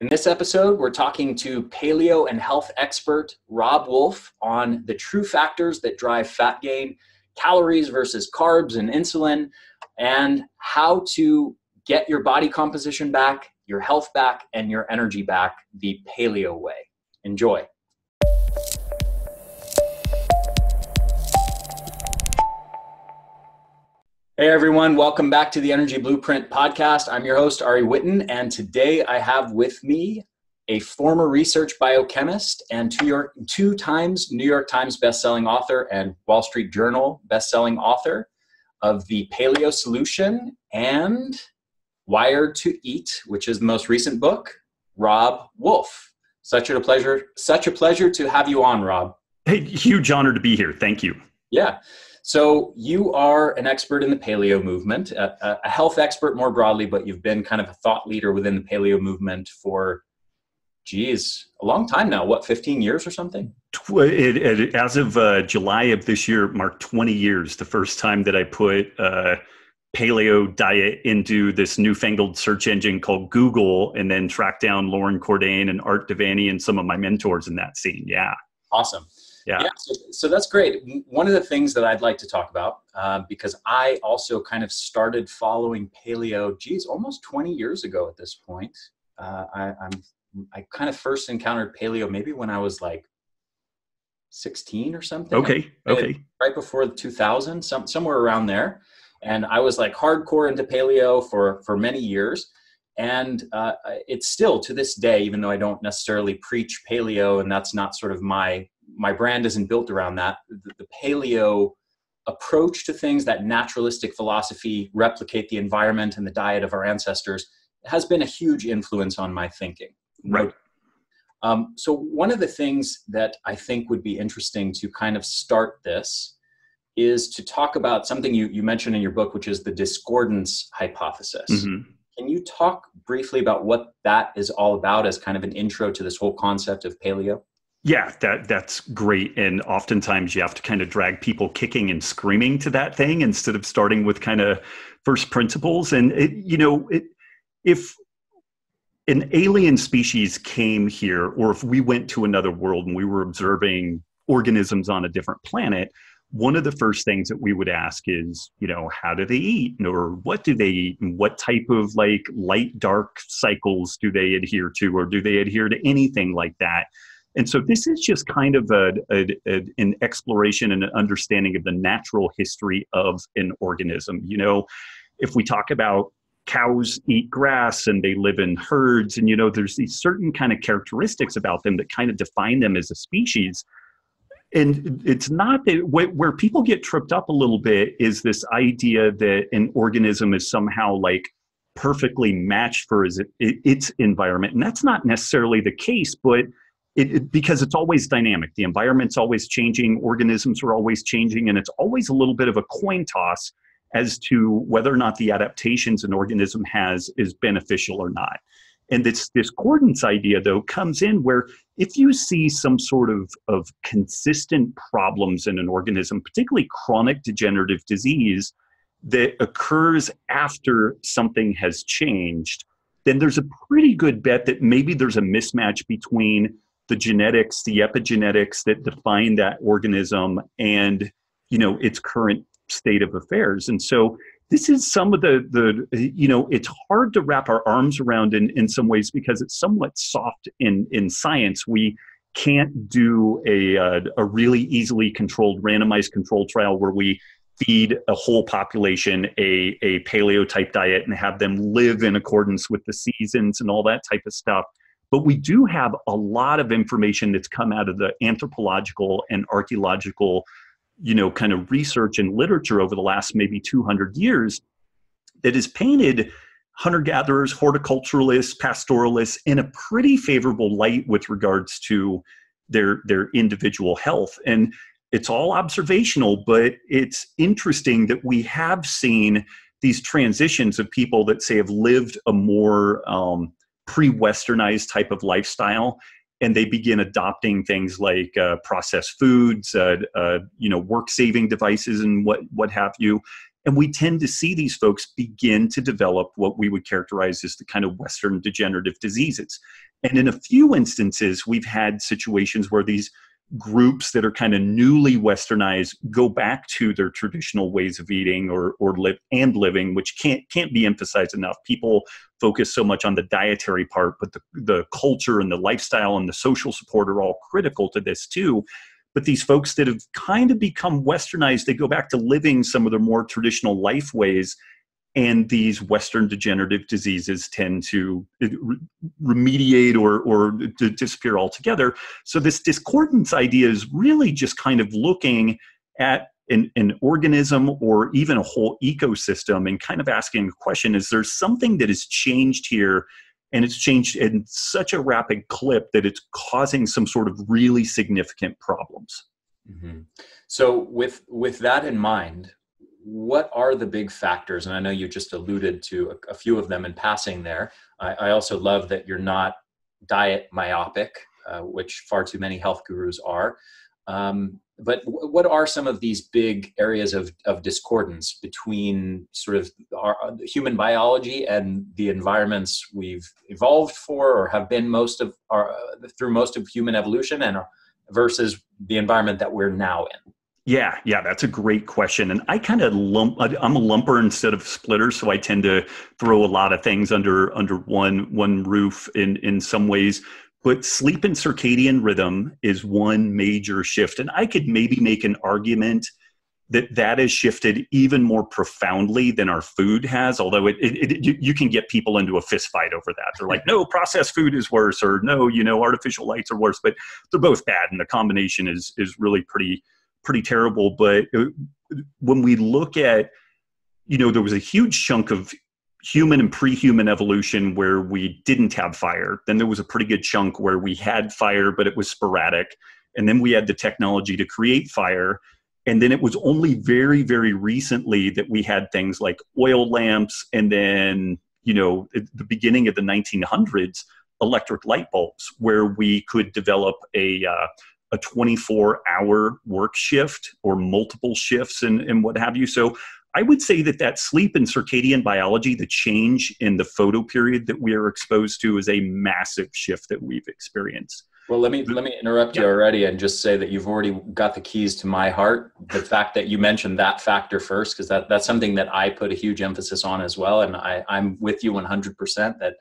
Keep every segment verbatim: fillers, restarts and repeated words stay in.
In this episode, we're talking to paleo and health expert Robb Wolf on the true factors that drive fat gain, calories versus carbs and insulin, and how to get your body composition back, your health back, and your energy back the paleo way. Enjoy. Hey everyone, welcome back to the Energy Blueprint podcast. I'm your host, Ari Witten, and today I have with me a former research biochemist and two, York, two times New York Times bestselling author and Wall Street Journal bestselling author of the Paleo Solution and Wired to Eat, which is the most recent book, Robb Wolf. Such a pleasure, such a pleasure to have you on, Rob. Hey, huge honor to be here. Thank you. Yeah. So you are an expert in the paleo movement, a, a health expert more broadly, but you've been kind of a thought leader within the paleo movement for, geez, a long time now. What, fifteen years or something? It, it, as of uh, July of this year, marked twenty years, the first time that I put uh, paleo diet into this newfangled search engine called Google, and then tracked down Lauren Cordain and Art De Vany and some of my mentors in that scene. Yeah. Awesome. Yeah, yeah so, so that's great. One of the things that I'd like to talk about, uh, because I also kind of started following paleo, geez, almost twenty years ago at this point. Uh, I, I'm, I kind of first encountered paleo maybe when I was like sixteen or something. Okay, okay. Right before the two thousand, some, somewhere around there. And I was like hardcore into paleo for, for many years. And uh, it's still to this day, even though I don't necessarily preach paleo, and that's not sort of my... my brand isn't built around that. The, the paleo approach to things, that naturalistic philosophy, replicate the environment and the diet of our ancestors, has been a huge influence on my thinking. Right. Um, so one of the things that I think would be interesting to kind of start this is to talk about something you, you mentioned in your book, which is the discordance hypothesis. Mm-hmm. Can you talk briefly about what that is all about as kind of an intro to this whole concept of paleo? Yeah, that, that's great. And oftentimes you have to kind of drag people kicking and screaming to that thing instead of starting with kind of first principles. And, it, you know, it, if an alien species came here, or if we went to another world and we were observing organisms on a different planet, one of the first things that we would ask is, you know, how do they eat, or what do they eat, and what type of like light dark cycles do they adhere to, or do they adhere to anything like that? And so this is just kind of a, a, a, an exploration and an understanding of the natural history of an organism. You know, if we talk about cows eat grass and they live in herds, and, you know, there's these certain kind of characteristics about them that kind of define them as a species. And it's not that where people get tripped up a little bit is this idea that an organism is somehow like perfectly matched for its, its environment. And that's not necessarily the case, but It, it, because it's always dynamic. The environment's always changing, organisms are always changing, and it's always a little bit of a coin toss as to whether or not the adaptations an organism has is beneficial or not. And this discordance idea, though, comes in where if you see some sort of, of consistent problems in an organism, particularly chronic degenerative disease, that occurs after something has changed, then there's a pretty good bet that maybe there's a mismatch between the genetics, the epigenetics that define that organism and, you know, its current state of affairs. And so this is some of the, the you know, it's hard to wrap our arms around in, in some ways because it's somewhat soft in, in science. We can't do a, uh, a really easily controlled randomized control trial where we feed a whole population a, a paleo type diet and have them live in accordance with the seasons and all that type of stuff. But we do have a lot of information that's come out of the anthropological and archaeological, you know, kind of research and literature over the last maybe two hundred years that has painted hunter-gatherers, horticulturalists, pastoralists in a pretty favorable light with regards to their, their individual health. And it's all observational, but it's interesting that we have seen these transitions of people that, say, have lived a more um, pre-Westernized type of lifestyle, and they begin adopting things like uh, processed foods, uh, uh, you know, work-saving devices, and what what have you. And we tend to see these folks begin to develop what we would characterize as the kind of Western degenerative diseases. And in a few instances, we've had situations where these groups that are kind of newly Westernized go back to their traditional ways of eating or, or live and living, which can't, can't be emphasized enough. People focus so much on the dietary part, but the, the culture and the lifestyle and the social support are all critical to this too. But these folks that have kind of become Westernized, they go back to living some of their more traditional life ways, and these Western degenerative diseases tend to remediate or, or disappear altogether. So this discordance idea is really just kind of looking at an, an organism or even a whole ecosystem and kind of asking the question, is there something that has changed here? And it's changed in such a rapid clip that it's causing some sort of really significant problems. Mm-hmm. So with, with that in mind, what are the big factors? And I know you just alluded to a, a few of them in passing there. I, I also love that you're not diet myopic, uh, which far too many health gurus are. Um, but w what are some of these big areas of, of discordance between sort of our, our human biology and the environments we've evolved for, or have been most of our, through most of human evolution, and versus the environment that we're now in? Yeah, yeah, that's a great question. And I kind of lump, I'm a lumper instead of splitter. So I tend to throw a lot of things under, under one, one roof in, in some ways, but sleep and circadian rhythm is one major shift. And I could maybe make an argument that that has shifted even more profoundly than our food has, although it, it, it you, you can get people into a fist fight over that. They're like, no, processed food is worse, or no, you know, artificial lights are worse, but they're both bad. And the combination is, is really pretty, pretty terrible. But when we look at, you know, there was a huge chunk of human and pre-human evolution where we didn't have fire. Then there was a pretty good chunk where we had fire, but it was sporadic. And then we had the technology to create fire. And then it was only very, very recently that we had things like oil lamps. And then, you know, at the beginning of the nineteen hundreds, electric light bulbs, where we could develop a, uh, a twenty-four hour work shift or multiple shifts and, and what have you. So I would say that that sleep and circadian biology, the change in the photoperiod that we are exposed to, is a massive shift that we've experienced. Well, let me, let me interrupt yeah. you already and just say that you've already got the keys to my heart. The fact that you mentioned that factor first, because that, that's something that I put a huge emphasis on as well. And I, I'm with you one hundred percent that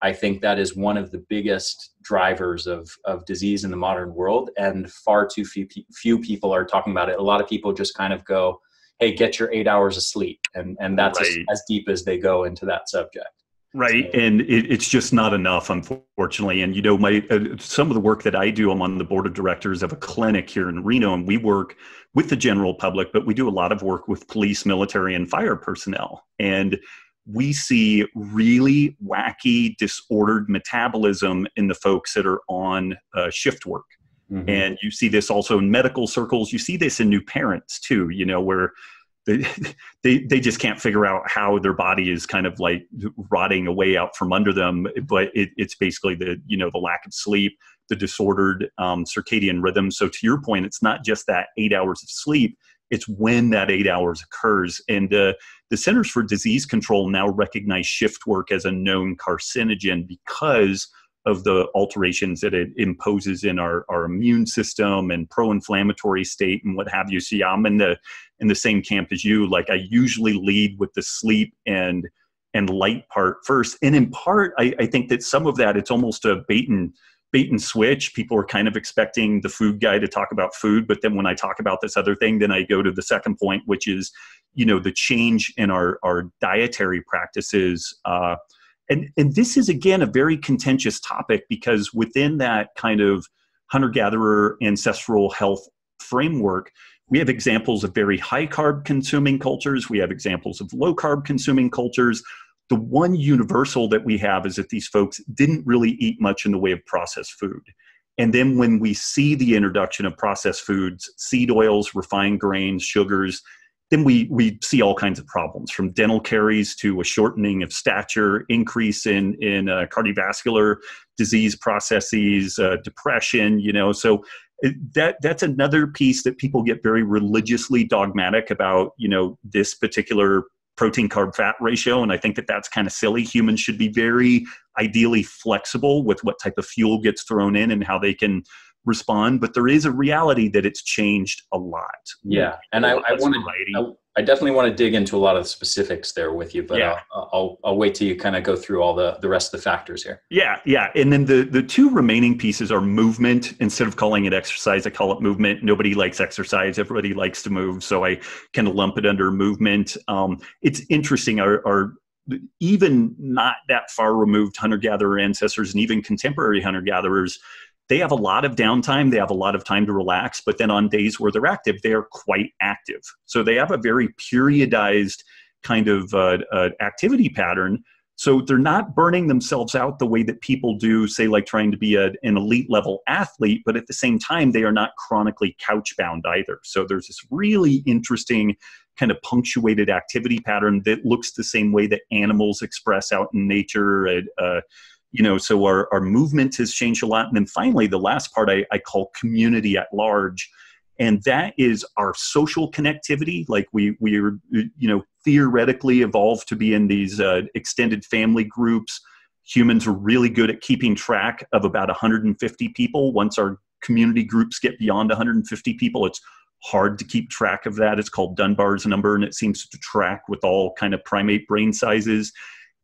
I think that is one of the biggest drivers of, of disease in the modern world. And far too few, few people are talking about it. A lot of people just kind of go, hey, get your eight hours of sleep. And, and that's right. as, as deep as they go into that subject. Right. So. And it, it's just not enough, unfortunately. And, you know, my, uh, some of the work that I do, I'm on the board of directors of a clinic here in Reno, and we work with the general public, but we do a lot of work with police, military, and fire personnel. And we see really wacky, disordered metabolism in the folks that are on uh, shift work. Mm-hmm. And you see this also in medical circles. You see this in new parents too, you know, where they, they, they just can't figure out how their body is kind of like rotting away out from under them. But it, it's basically the, you know, the lack of sleep, the disordered um, circadian rhythm. So to your point, it's not just that eight hours of sleep. It's when that eight hours occurs. And uh, the Centers for Disease Control now recognize shift work as a known carcinogen because of the alterations that it imposes in our, our immune system and pro-inflammatory state and what have you. So yeah, I'm in the, in the same camp as you. Like, I usually lead with the sleep and, and light part first. And in part, I, I think that some of that, it's almost a bait and, bait and switch. People are kind of expecting the food guy to talk about food. But then when I talk about this other thing, then I go to the second point, which is, you know, the change in our, our dietary practices, uh, And, and this is, again, a very contentious topic, because within that kind of hunter-gatherer ancestral health framework, we have examples of very high-carb consuming cultures. We have examples of low-carb consuming cultures. The one universal that we have is that these folks didn't really eat much in the way of processed food. And then when we see the introduction of processed foods, seed oils, refined grains, sugars, then we, we see all kinds of problems, from dental caries to a shortening of stature, increase in, in uh, cardiovascular disease processes, uh, depression, you know. So that that's another piece that people get very religiously dogmatic about, you know, this particular protein carb fat ratio. And I think that that's kind of silly. Humans should be very ideally flexible with what type of fuel gets thrown in and how they can respond. But there is a reality that it's changed a lot. Yeah. And I, I want to, I definitely want to dig into a lot of the specifics there with you, but yeah. I'll, I'll, I'll wait till you kind of go through all the, the rest of the factors here. Yeah. Yeah. And then the, the two remaining pieces are movement. Instead of calling it exercise, I call it movement. Nobody likes exercise. Everybody likes to move. So I kind of lump it under movement. Um, it's interesting. Our, our, even not that far removed hunter-gatherer ancestors and even contemporary hunter-gatherers, they have a lot of downtime. They have a lot of time to relax, but then on days where they're active, they are quite active. So they have a very periodized kind of uh, uh, activity pattern. So they're not burning themselves out the way that people do, say, like trying to be a, an elite level athlete, but at the same time, they are not chronically couch bound either. So there's this really interesting kind of punctuated activity pattern that looks the same way that animals express out in nature. Uh, uh, You know, so our, our movement has changed a lot. And then finally, the last part I, I call community at large. And that is our social connectivity. Like we, we are, you know, theoretically evolved to be in these uh, extended family groups. Humans are really good at keeping track of about one hundred fifty people. Once our community groups get beyond one hundred fifty people, it's hard to keep track of that. It's called Dunbar's number, and it seems to track with all kind of primate brain sizes.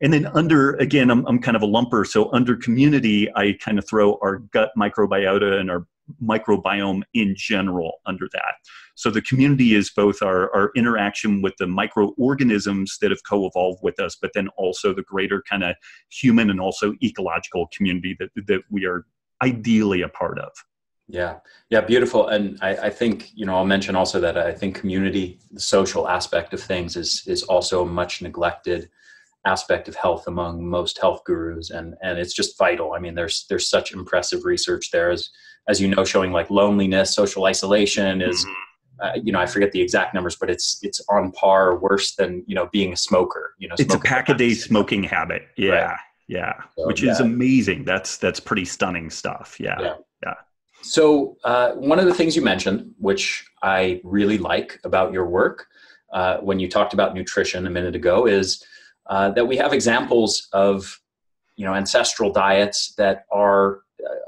And then under, again, I'm, I'm kind of a lumper. So under community, I kind of throw our gut microbiota and our microbiome in general under that. So the community is both our, our interaction with the microorganisms that have co-evolved with us, but then also the greater kind of human and also ecological community that, that we are ideally a part of. Yeah. Yeah. Beautiful. And I, I think, you know, I'll mention also that I think community, the social aspect of things is, is also much neglected aspect of health among most health gurus, and and it's just vital. I mean, there's there's such impressive research there, as as you know, showing like loneliness, social isolation is, mm-hmm. uh, you know, I forget the exact numbers, but it's it's on par, worse than, you know, being a smoker. You know, it's a pack a day smoking habit. Yeah, right. yeah, so, which yeah. is amazing. That's that's pretty stunning stuff. Yeah, yeah. yeah. So uh, one of the things you mentioned, which I really like about your work, uh, when you talked about nutrition a minute ago, is Uh, that we have examples of, you know, ancestral diets that are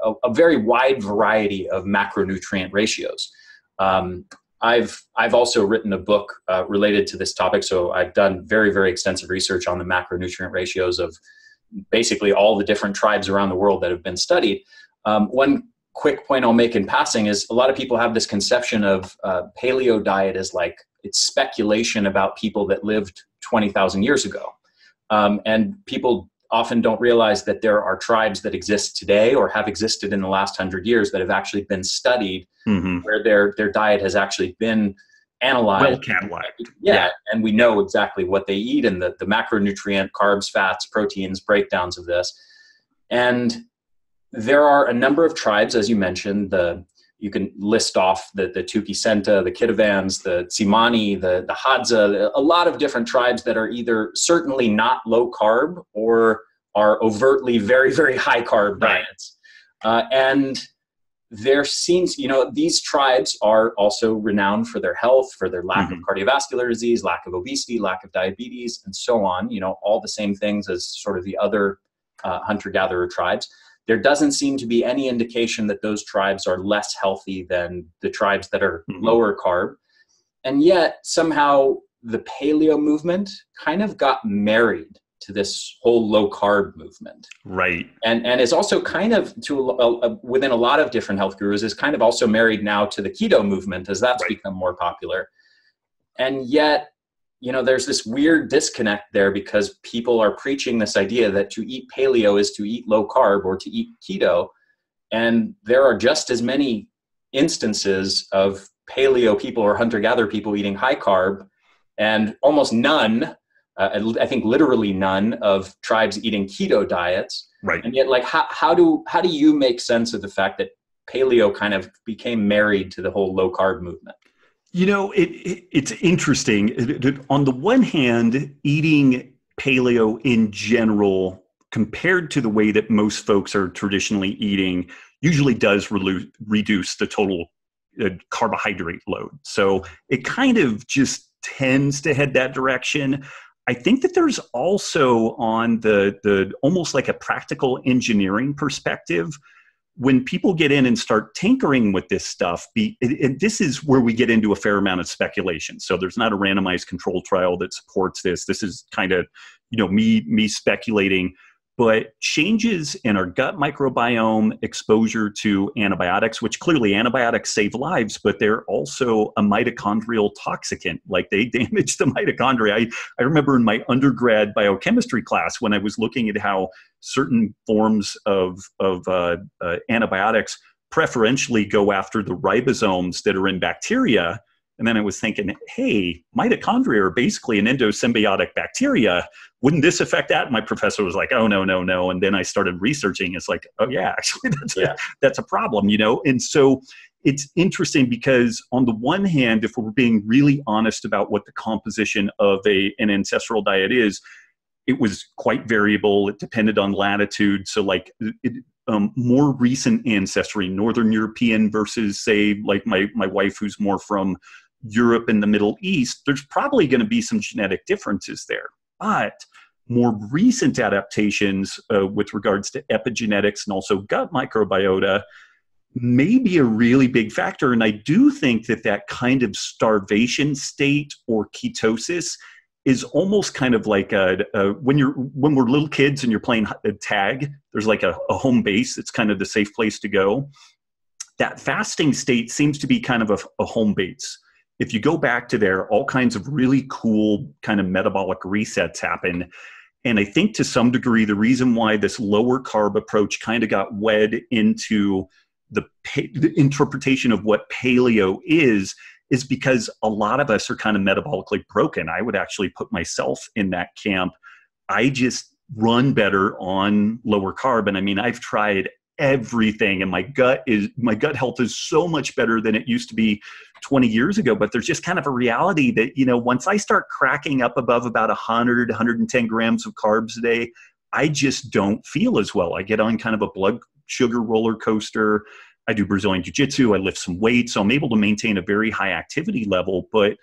a, a very wide variety of macronutrient ratios. Um, I've I've also written a book uh, related to this topic, so I've done very very extensive research on the macronutrient ratios of basically all the different tribes around the world that have been studied. Um, one quick point I'll make in passing is a lot of people have this conception of uh, paleo diet as like it's speculation about people that lived twenty thousand years ago. Um, and people often don't realize that there are tribes that exist today or have existed in the last hundred years that have actually been studied, mm-hmm. where their, their diet has actually been analyzed. Well cataloged. Yeah, yeah. And we know exactly what they eat and the, the macronutrient, carbs, fats, proteins, breakdowns of this. And there are a number of tribes, as you mentioned, the you can list off the, the Tuki Senta, the Kitavans, the Tsimani, the, the Hadza, a lot of different tribes that are either certainly not low carb or are overtly very, very high carb diets. Uh, and there seems, you know, these tribes are also renowned for their health, for their lack mm-hmm. of cardiovascular disease, lack of obesity, lack of diabetes, and so on, you know, all the same things as sort of the other uh, hunter-gatherer tribes. There doesn't seem to be any indication that those tribes are less healthy than the tribes that are mm-hmm. lower carb. And yet somehow the paleo movement kind of got married to this whole low carb movement. Right. And, and is also kind of to uh, within a lot of different health gurus is kind of also married now to the keto movement as that's right. become more popular. And yet, you know, there's this weird disconnect there because people are preaching this idea that to eat paleo is to eat low carb or to eat keto. And there are just as many instances of paleo people or hunter-gatherer people eating high carb and almost none, uh, I think literally none of tribes eating keto diets. Right. And yet like, how, how do, how do you make sense of the fact that paleo kind of became married to the whole low carb movement? You know, it, it, it's interesting. It, it, on the one hand, eating paleo in general compared to the way that most folks are traditionally eating, usually does re- reduce the total uh, carbohydrate load. So it kind of just tends to head that direction. I think that there's also on the, the almost like a practical engineering perspective, when people get in and start tinkering with this stuff, be, and, and this is where we get into a fair amount of speculation. So there's not a randomized control trial that supports this. This is kind of, you know, me, me speculating, but changes in our gut microbiome, exposure to antibiotics, which clearly antibiotics save lives, but they're also a mitochondrial toxicant. Like they damage the mitochondria. I, I remember in my undergrad biochemistry class when I was looking at how certain forms of, of uh, uh, antibiotics preferentially go after the ribosomes that are in bacteria. And then I was thinking, hey, mitochondria are basically an endosymbiotic bacteria. Wouldn't this affect that? And my professor was like, oh, no, no, no. And then I started researching. It's like, oh, yeah, actually, that's, yeah. A, that's a problem, you know. And so it's interesting because on the one hand, if we're being really honest about what the composition of a, an ancestral diet is, it was quite variable. It depended on latitude. So like it, um, more recent ancestry, Northern European versus say like my, my wife who's more from Europe and the Middle East, there's probably going to be some genetic differences there. But more recent adaptations uh, with regards to epigenetics and also gut microbiota may be a really big factor. And I do think that that kind of starvation state or ketosis is almost kind of like a, a, when you're when we're little kids and you're playing tag, there's like a, a home base. It's kind of the safe place to go. That fasting state seems to be kind of a, a home base. If you go back to there, all kinds of really cool kind of metabolic resets happen. And I think to some degree, the reason why this lower carb approach kind of got wed into the, the interpretation of what paleo is is because a lot of us are kind of metabolically broken. I would actually put myself in that camp. I just run better on lower carb. And I mean, I've tried everything and my gut is, my gut health is so much better than it used to be twenty years ago. But there's just kind of a reality that, you know, once I start cracking up above about one hundred, one hundred ten grams of carbs a day, I just don't feel as well. I get on kind of a blood sugar roller coaster. I do Brazilian jiu-jitsu, I lift some weights, so I'm able to maintain a very high activity level. But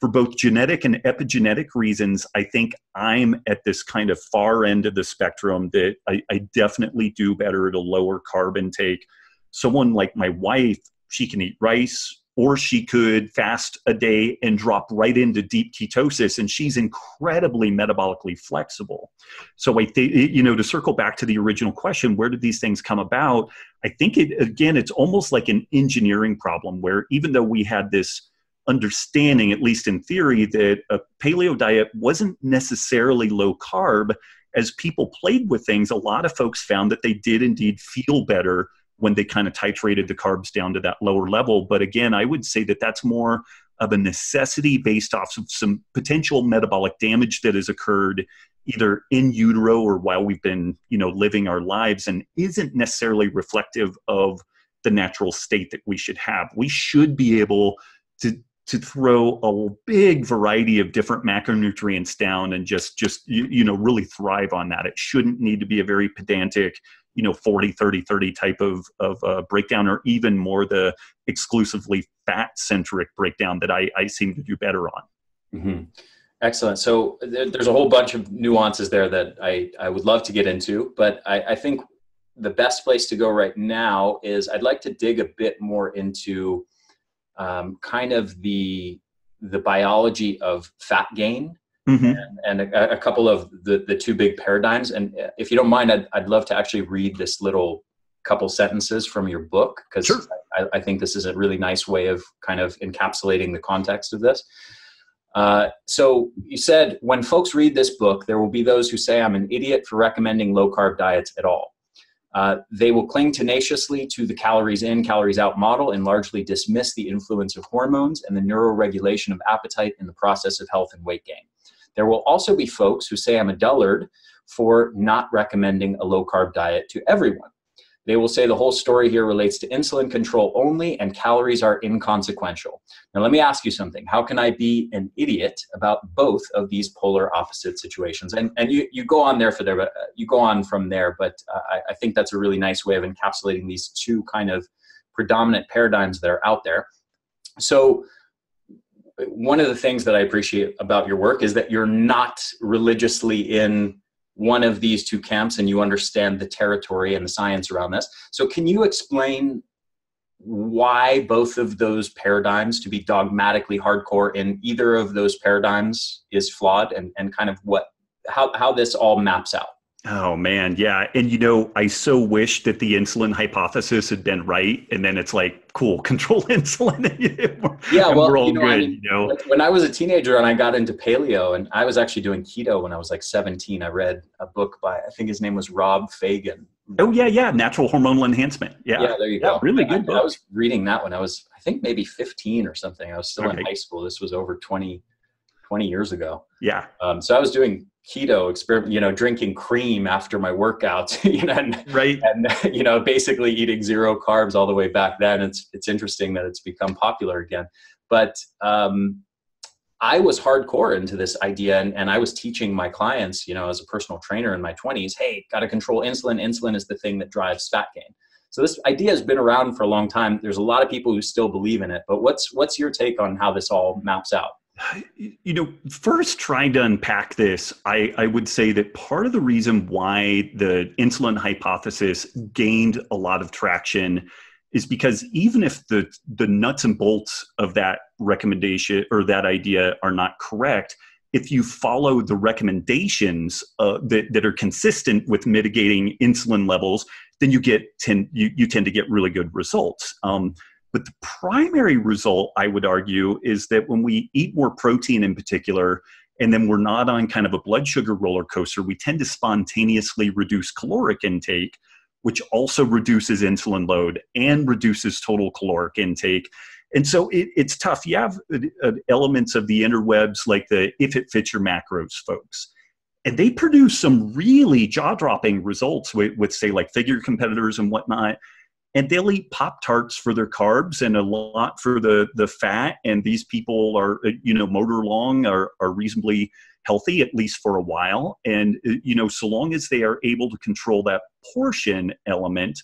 for both genetic and epigenetic reasons, I think I'm at this kind of far end of the spectrum that I, I definitely do better at a lower carb intake. Someone like my wife, she can eat rice or she could fast a day and drop right into deep ketosis, and she's incredibly metabolically flexible. So I think, you know, to circle back to the original question, where did these things come about? I think it, again, it's almost like an engineering problem where even though we had this understanding, at least in theory, that a paleo diet wasn't necessarily low carb, as people played with things, a lot of folks found that they did indeed feel better when they kind of titrated the carbs down to that lower level. But again, I would say that that's more of a necessity based off of some potential metabolic damage that has occurred either in utero or while we've been, you know, living our lives, and isn't necessarily reflective of the natural state that we should have. We should be able to to throw a big variety of different macronutrients down and just, just you, you know, really thrive on that. It shouldn't need to be a very pedantic, you know, forty, thirty, thirty type of, of uh, breakdown, or even more the exclusively fat-centric breakdown that I, I seem to do better on. Mm-hmm. Excellent. So th- there's a whole bunch of nuances there that I, I would love to get into, but I, I think the best place to go right now is I'd like to dig a bit more into um, kind of the, the biology of fat gain. Mm-hmm. And, and a, a couple of the, the two big paradigms. And if you don't mind, I'd, I'd love to actually read this little couple sentences from your book, because sure. I, I think this is a really nice way of kind of encapsulating the context of this. Uh, so you said, when folks read this book, there will be those who say, I'm an idiot for recommending low carb diets at all. Uh, they will cling tenaciously to the calories in, calories out model and largely dismiss the influence of hormones and the neuroregulation of appetite in the process of health and weight gain. There will also be folks who say I'm a dullard for not recommending a low carb diet to everyone. They will say the whole story here relates to insulin control only and calories are inconsequential. Now let me ask you something. How can I be an idiot about both of these polar opposite situations? And, and you, you go on there for there, but you go on from there, but uh, I, I think that's a really nice way of encapsulating these two kind of predominant paradigms that are out there. So one of the things that I appreciate about your work is that you're not religiously in one of these two camps, and you understand the territory and the science around this. So can you explain why both of those paradigms, to be dogmatically hardcore in either of those paradigms, is flawed, and, and kind of what, how, how this all maps out? Oh man, yeah. And you know, I so wish that the insulin hypothesis had been right. And then it's like, cool, control insulin. Yeah, well, we're all you know, good, I mean, you know? Like when I was a teenager and I got into paleo, and I was actually doing keto when I was like seventeen, I read a book by, I think his name was Rob Faigin. Oh yeah, yeah. Natural Hormonal Enhancement. Yeah, yeah, there you go. Yeah, really good I, book. I was reading that when I was, I think maybe fifteen or something. I was still okay. in high school. This was over twenty, twenty years ago. Yeah. Um, so I was doing keto experiment, you know, drinking cream after my workouts, you know, and, right. and, you know, basically eating zero carbs all the way back then. It's, it's interesting that it's become popular again, but, um, I was hardcore into this idea, and, and I was teaching my clients, you know, as a personal trainer in my twenties, hey, got to control insulin. Insulin is the thing that drives fat gain. So this idea has been around for a long time. There's a lot of people who still believe in it, but what's, what's your take on how this all maps out? You know, first trying to unpack this, I, I would say that part of the reason why the insulin hypothesis gained a lot of traction is because even if the, the nuts and bolts of that recommendation or that idea are not correct, if you follow the recommendations uh, that, that are consistent with mitigating insulin levels, then you get tend, you, you tend to get really good results. Um, But the primary result, I would argue, is that when we eat more protein in particular, and then we're not on kind of a blood sugar roller coaster, we tend to spontaneously reduce caloric intake, which also reduces insulin load and reduces total caloric intake. And so it, it's tough. You have uh, elements of the interwebs like the if it fits your macros folks. And they produce some really jaw-dropping results with, with say, like figure competitors and whatnot. And they'll eat Pop-Tarts for their carbs and a lot for the, the fat. And these people are, you know, motor along, are, are reasonably healthy, at least for a while. And, you know, so long as they are able to control that portion element,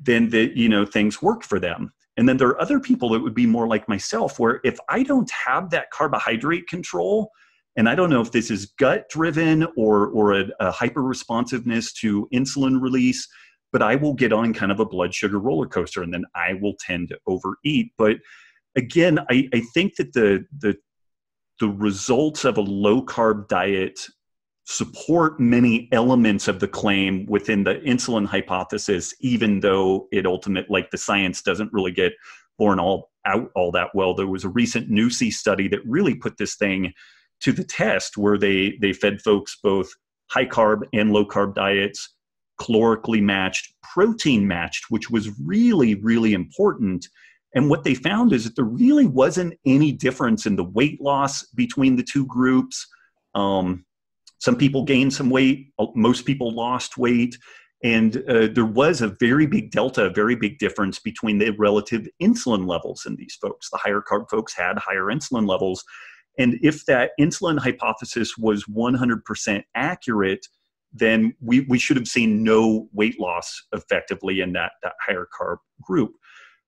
then, the, you know, things work for them. And then there are other people that would be more like myself, where if I don't have that carbohydrate control, and I don't know if this is gut-driven or, or a, a hyper-responsiveness to insulin release, but I will get on kind of a blood sugar roller coaster, and then I will tend to overeat. But again, I, I think that the, the, the results of a low carb diet support many elements of the claim within the insulin hypothesis, even though it ultimately, like the science doesn't really get borne all out all that well. There was a recent NUSI study that really put this thing to the test, where they, they fed folks both high carb and low carb diets, calorically matched, protein matched, which was really, really important. And what they found is that there really wasn't any difference in the weight loss between the two groups. Um, some people gained some weight, most people lost weight. And uh, there was a very big delta, a very big difference between the relative insulin levels in these folks. The higher carb folks had higher insulin levels. And if that insulin hypothesis was one hundred percent accurate, then we, we should have seen no weight loss effectively in that, that higher carb group.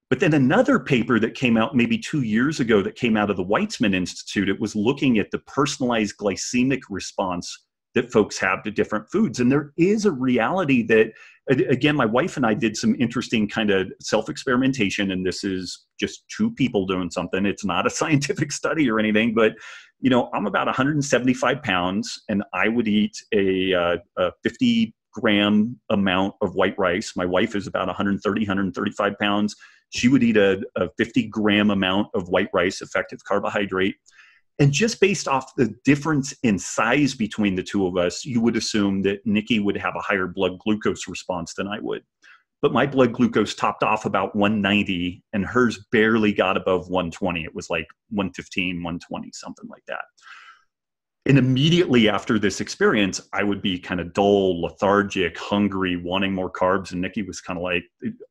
But then another paper that came out maybe two years ago that came out of the Weizmann Institute, it was looking at the personalized glycemic response that folks have to different foods. And there is a reality that, again, my wife and I did some interesting kind of self-experimentation, and this is just two people doing something. It's not a scientific study or anything, but, you know, I'm about one hundred seventy-five pounds, and I would eat a, uh, a fifty gram amount of white rice. My wife is about one hundred thirty, one hundred thirty-five pounds. She would eat a, a fifty gram amount of white rice, effective carbohydrate. And just based off the difference in size between the two of us, you would assume that Nikki would have a higher blood glucose response than I would. But my blood glucose topped off about one ninety, and hers barely got above one twenty. It was like one fifteen, one twenty, something like that. And immediately after this experience, I would be kind of dull, lethargic, hungry, wanting more carbs. And Nikki was kind of like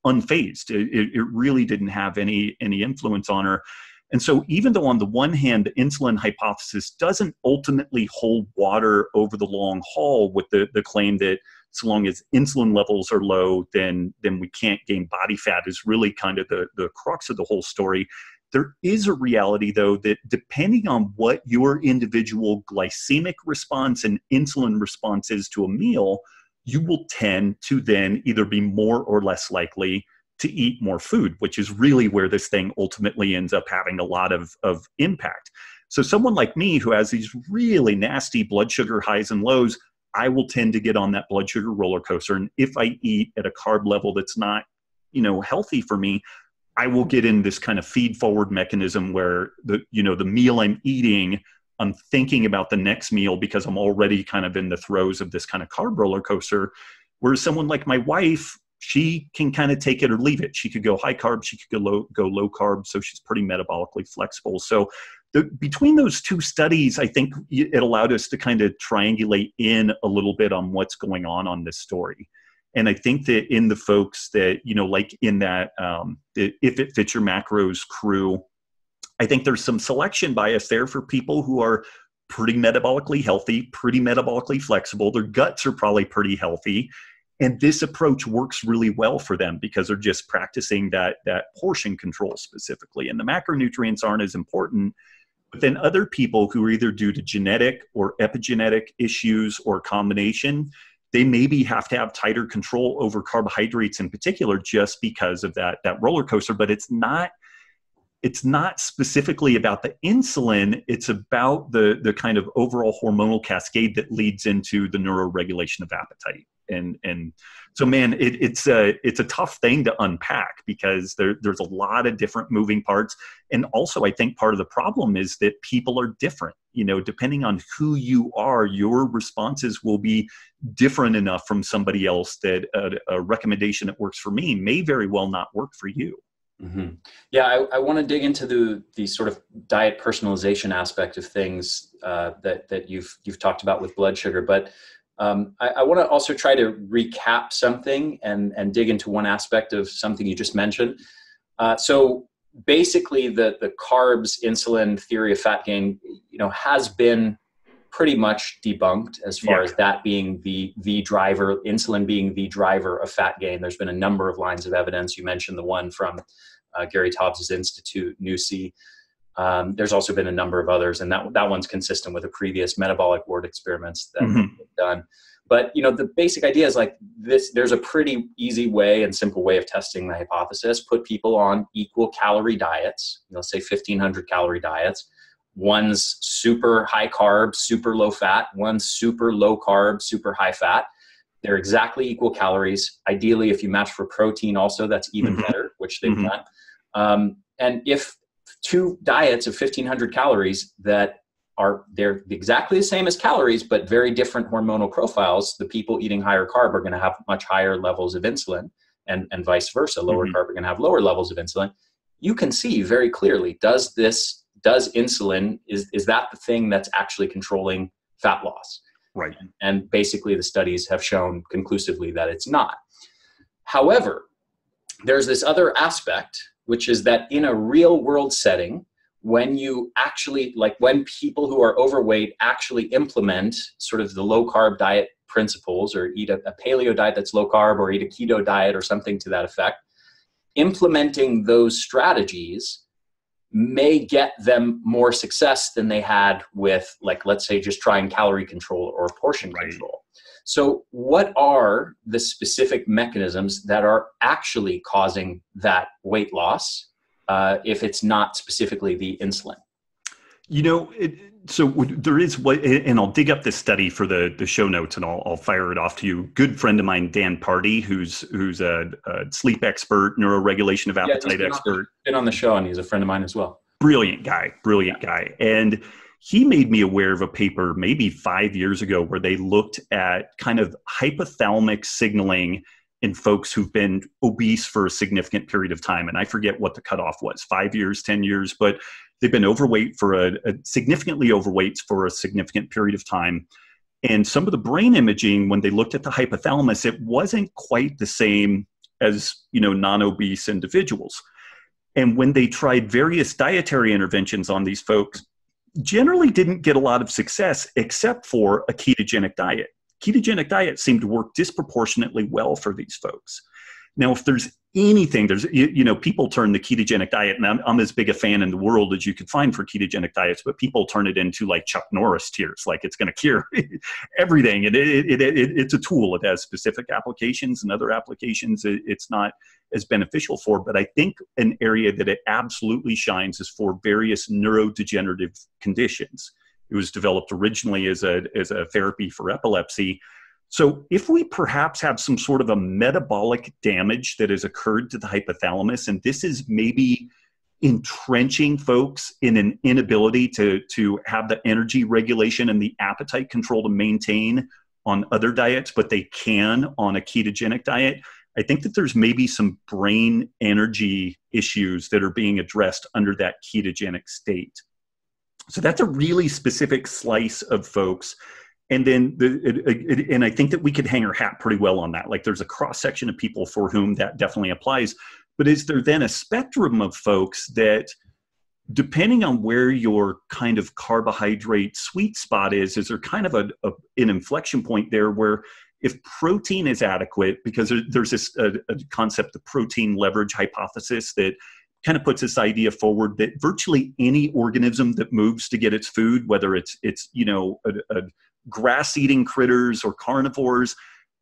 unfazed. It, it really didn't have any, any influence on her. And so even though on the one hand, the insulin hypothesis doesn't ultimately hold water over the long haul with the, the claim that so long as insulin levels are low, then, then we can't gain body fat is really kind of the, the crux of the whole story. There is a reality, though, that depending on what your individual glycemic response and insulin response is to a meal, you will tend to then either be more or less likely to eat more food, which is really where this thing ultimately ends up having a lot of, of impact. So someone like me who has these really nasty blood sugar highs and lows, I will tend to get on that blood sugar roller coaster. And if I eat at a carb level that's not, you know, healthy for me, I will get in this kind of feed forward mechanism where the, you know, the meal I'm eating, I'm thinking about the next meal because I'm already kind of in the throes of this kind of carb roller coaster. Whereas someone like my wife, she can kind of take it or leave it. She could go high carb, she could go low, go low carb. So she's pretty metabolically flexible. So the, between those two studies, I think it allowed us to kind of triangulate in a little bit on what's going on on this story. And I think that in the folks that, you know, like in that, um, if it fits your macros crew, I think there's some selection bias there for people who are pretty metabolically healthy, pretty metabolically flexible. Their guts are probably pretty healthy. And this approach works really well for them because they're just practicing that, that portion control specifically. And the macronutrients aren't as important. But then other people who are either due to genetic or epigenetic issues or combination, they maybe have to have tighter control over carbohydrates in particular just because of that, that roller coaster. But it's not, it's not specifically about the insulin. It's about the, the kind of overall hormonal cascade that leads into the neuroregulation of appetite. And, and so, man, it, it's, a, it's a tough thing to unpack because there, there's a lot of different moving parts. And also, I think part of the problem is that people are different. You know, depending on who you are, your responses will be different enough from somebody else that a, a recommendation that works for me may very well not work for you. Mm-hmm. Yeah, I, I want to dig into the, the sort of diet personalization aspect of things uh, that, that you've, you've talked about with blood sugar. But Um, I, I want to also try to recap something and, and dig into one aspect of something you just mentioned. Uh, so basically the, the carbs, insulin theory of fat gain, you know, has been pretty much debunked as far yeah. as that being the, the driver, insulin being the driver of fat gain. There's been a number of lines of evidence. You mentioned the one from uh, Gary Taubes' Institute, NUSI. Um, there's also been a number of others, and that, that one's consistent with the previous metabolic ward experiments that mm-hmm. we've done. But, you know, the basic idea is like this, there's a pretty easy way and simple way of testing the hypothesis. Put people on equal calorie diets, you know, say fifteen hundred calorie diets. One's super high carb, super low fat, one's super low carb, super high fat. They're exactly equal calories. Ideally, if you match for protein also, that's even mm-hmm. better, which they've mm-hmm. done. Um, and if two diets of fifteen hundred calories that are, they're exactly the same as calories, but very different hormonal profiles. The people eating higher carb are going to have much higher levels of insulin and, and vice versa. Lower mm-hmm. carb are going to have lower levels of insulin. You can see very clearly, does this, does insulin, is, is that the thing that's actually controlling fat loss? Right. And, and basically the studies have shown conclusively that it's not. However, there's this other aspect, which is that in a real world setting, when you actually, like when people who are overweight actually implement sort of the low carb diet principles or eat a, a paleo diet that's low carb or eat a keto diet or something to that effect, implementing those strategies may get them more success than they had with, like, let's say just trying calorie control or portion right. control. So what are the specific mechanisms that are actually causing that weight loss uh, if it's not specifically the insulin? You know, it, so there is what, and I'll dig up this study for the, the show notes and I'll, I'll fire it off to you. Good friend of mine, Dan Party, who's, who's a, a sleep expert, neuroregulation of appetite yeah, he's been expert. On, been on the show and he's a friend of mine as well. Brilliant guy, brilliant guy. And he made me aware of a paper maybe five years ago where they looked at kind of hypothalamic signaling in folks who've been obese for a significant period of time. And I forget what the cutoff was, five years, ten years, but they've been overweight for a, a significantly overweight for a significant period of time. And some of the brain imaging, when they looked at the hypothalamus, it wasn't quite the same as, you know, non-obese individuals. And when they tried various dietary interventions on these folks, generally didn't get a lot of success except for a ketogenic diet. Ketogenic diet seemed to work disproportionately well for these folks. Now, if there's anything, there's, you, you know, people turn the ketogenic diet, and I'm, I'm as big a fan in the world as you could find for ketogenic diets, but people turn it into like Chuck Norris tiers, like it's going to cure everything. And it, it, it, it, it's a tool. It has specific applications and other applications it, it's not as beneficial for, but I think an area that it absolutely shines is for various neurodegenerative conditions. It was developed originally as a, as a therapy for epilepsy. So if we perhaps have some sort of a metabolic damage that has occurred to the hypothalamus, and this is maybe entrenching folks in an inability to, to have the energy regulation and the appetite control to maintain on other diets, but they can on a ketogenic diet, I think that there's maybe some brain energy issues that are being addressed under that ketogenic state. So that's a really specific slice of folks. And then, the, it, it, and I think that we could hang our hat pretty well on that. Like, there's a cross section of people for whom that definitely applies. But is there then a spectrum of folks that, depending on where your kind of carbohydrate sweet spot is, is there kind of a, a, an inflection point there where if protein is adequate, because there, there's this a, a concept, the protein leverage hypothesis, that kind of puts this idea forward that virtually any organism that moves to get its food, whether it's, it's you know, a, a grass-eating critters or carnivores,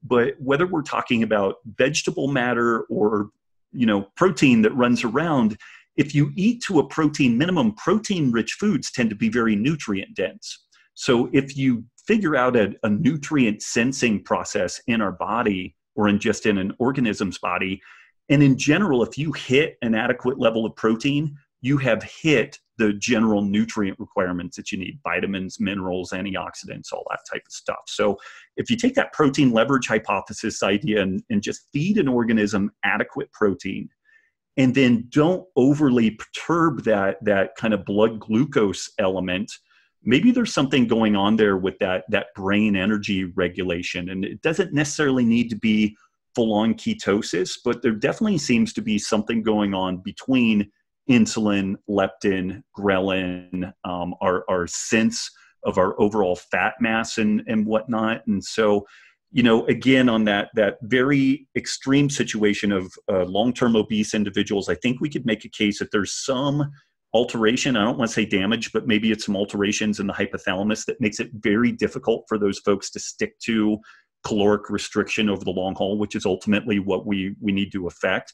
but whether we're talking about vegetable matter or, you know, protein that runs around, if you eat to a protein minimum, protein-rich foods tend to be very nutrient-dense. So if you figure out a, a nutrient-sensing process in our body or in just in an organism's body, and in general, if you hit an adequate level of protein, you have hit the general nutrient requirements that you need, vitamins, minerals, antioxidants, all that type of stuff. So if you take that protein leverage hypothesis idea and, and just feed an organism adequate protein, and then don't overly perturb that, that kind of blood glucose element, maybe there's something going on there with that, that brain energy regulation. And it doesn't necessarily need to be full-on ketosis, but there definitely seems to be something going on between insulin, leptin, ghrelin, um, our, our sense of our overall fat mass and, and whatnot. And so, you know, again, on that, that very extreme situation of uh, long-term obese individuals, I think we could make a case that there's some alteration. I don't want to say damage, but maybe it's some alterations in the hypothalamus that makes it very difficult for those folks to stick to caloric restriction over the long haul, which is ultimately what we, we need to affect.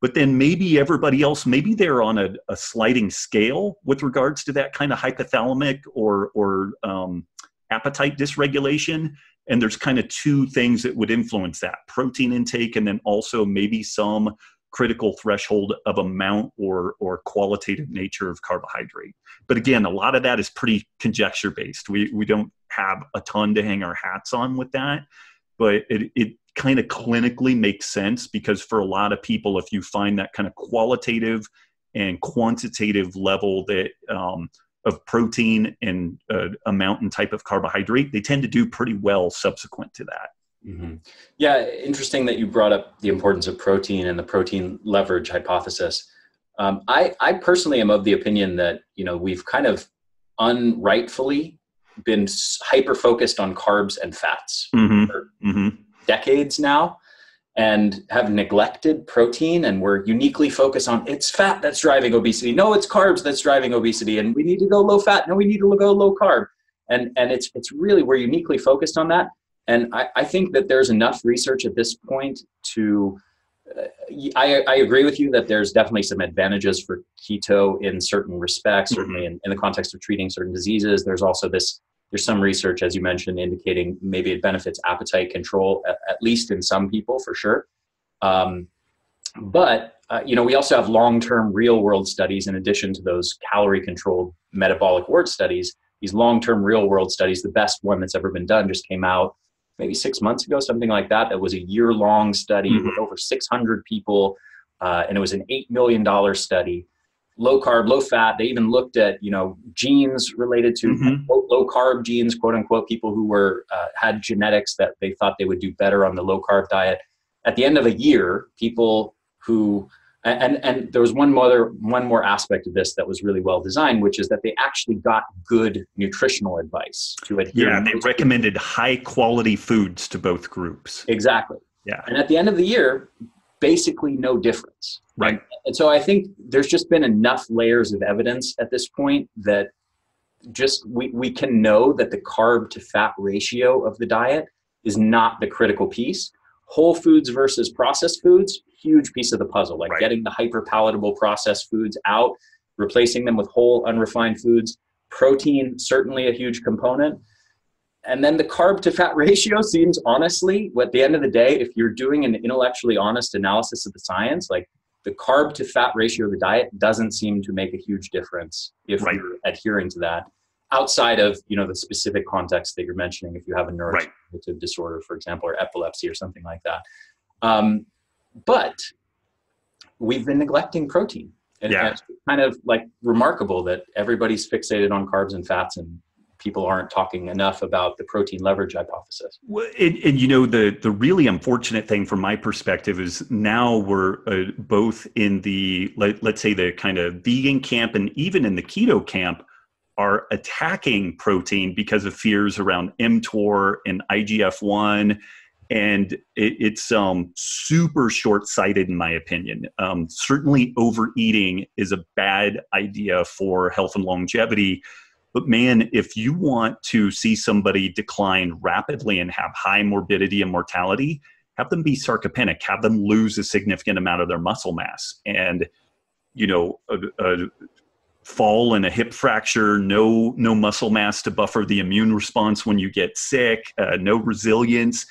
But then maybe everybody else, maybe they're on a, a sliding scale with regards to that kind of hypothalamic or, or um, appetite dysregulation. And there's kind of two things that would influence that: protein intake, and then also maybe some critical threshold of amount or, or qualitative nature of carbohydrate. But again, a lot of that is pretty conjecture based. We, we don't have a ton to hang our hats on with that, but it, it kind of clinically makes sense, because for a lot of people, if you find that kind of qualitative and quantitative level that um, of protein and uh, amount and type of carbohydrate, they tend to do pretty well subsequent to that. Mm-hmm. Yeah, interesting that you brought up the importance of protein and the protein leverage hypothesis. Um, I, I personally am of the opinion that, you know, we've kind of unrightfully been hyper-focused on carbs and fats mm-hmm. for mm-hmm. decades now, and have neglected protein, and we're uniquely focused on it's fat that's driving obesity. No, it's carbs that's driving obesity, and we need to go low fat. No, we need to go low carb. And, and it's, it's really, we're uniquely focused on that. And I, I think that there's enough research at this point to, uh, I, I agree with you that there's definitely some advantages for keto in certain respects, certainly mm-hmm. in, in the context of treating certain diseases. There's also this, there's some research, as you mentioned, indicating maybe it benefits appetite control, at, at least in some people for sure. Um, but, uh, you know, we also have long-term real world studies in addition to those calorie controlled metabolic ward studies, these long-term real world studies. The best one that's ever been done just came out maybe six months ago, something like that. That was a year-long study mm-hmm. with over six hundred people, uh, and it was an eight million dollar study. Low carb, low fat. They even looked at, you know, genes related to mm-hmm. quote, low carb genes, quote unquote, people who were uh, had genetics that they thought they would do better on the low carb diet. At the end of a year, people who and and there was one more one more aspect of this that was really well designed, which is that they actually got good nutritional advice to adhere. Yeah, they recommended high quality foods to both groups. Exactly. Yeah, and at the end of the year, basically no difference. Right. And, and so I think there's just been enough layers of evidence at this point that just we, we can know that the carb to fat ratio of the diet is not the critical piece. Whole foods versus processed foods, huge piece of the puzzle, like right. getting the hyper palatable processed foods out, replacing them with whole unrefined foods. Protein, certainly a huge component. And then the carb to fat ratio seems, honestly, at the end of the day, if you're doing an intellectually honest analysis of the science, like the carb to fat ratio of the diet doesn't seem to make a huge difference if right. you're adhering to that, outside of, you know, the specific context that you're mentioning, if you have a neurodegenerative right. disorder, for example, or epilepsy or something like that. Um, but we've been neglecting protein. And yeah. it's kind of like remarkable that everybody's fixated on carbs and fats, and people aren't talking enough about the protein leverage hypothesis. Well, and, and you know, the the really unfortunate thing from my perspective is now we're uh, both in the, let, let's say the kind of vegan camp and even in the keto camp are attacking protein because of fears around mTOR and I G F one. And it, it's um, super short-sighted in my opinion. Um, certainly overeating is a bad idea for health and longevity. But man, if you want to see somebody decline rapidly and have high morbidity and mortality, have them be sarcopenic, have them lose a significant amount of their muscle mass and, you know, a, a fall and a hip fracture, no, no muscle mass to buffer the immune response when you get sick, uh, no resilience.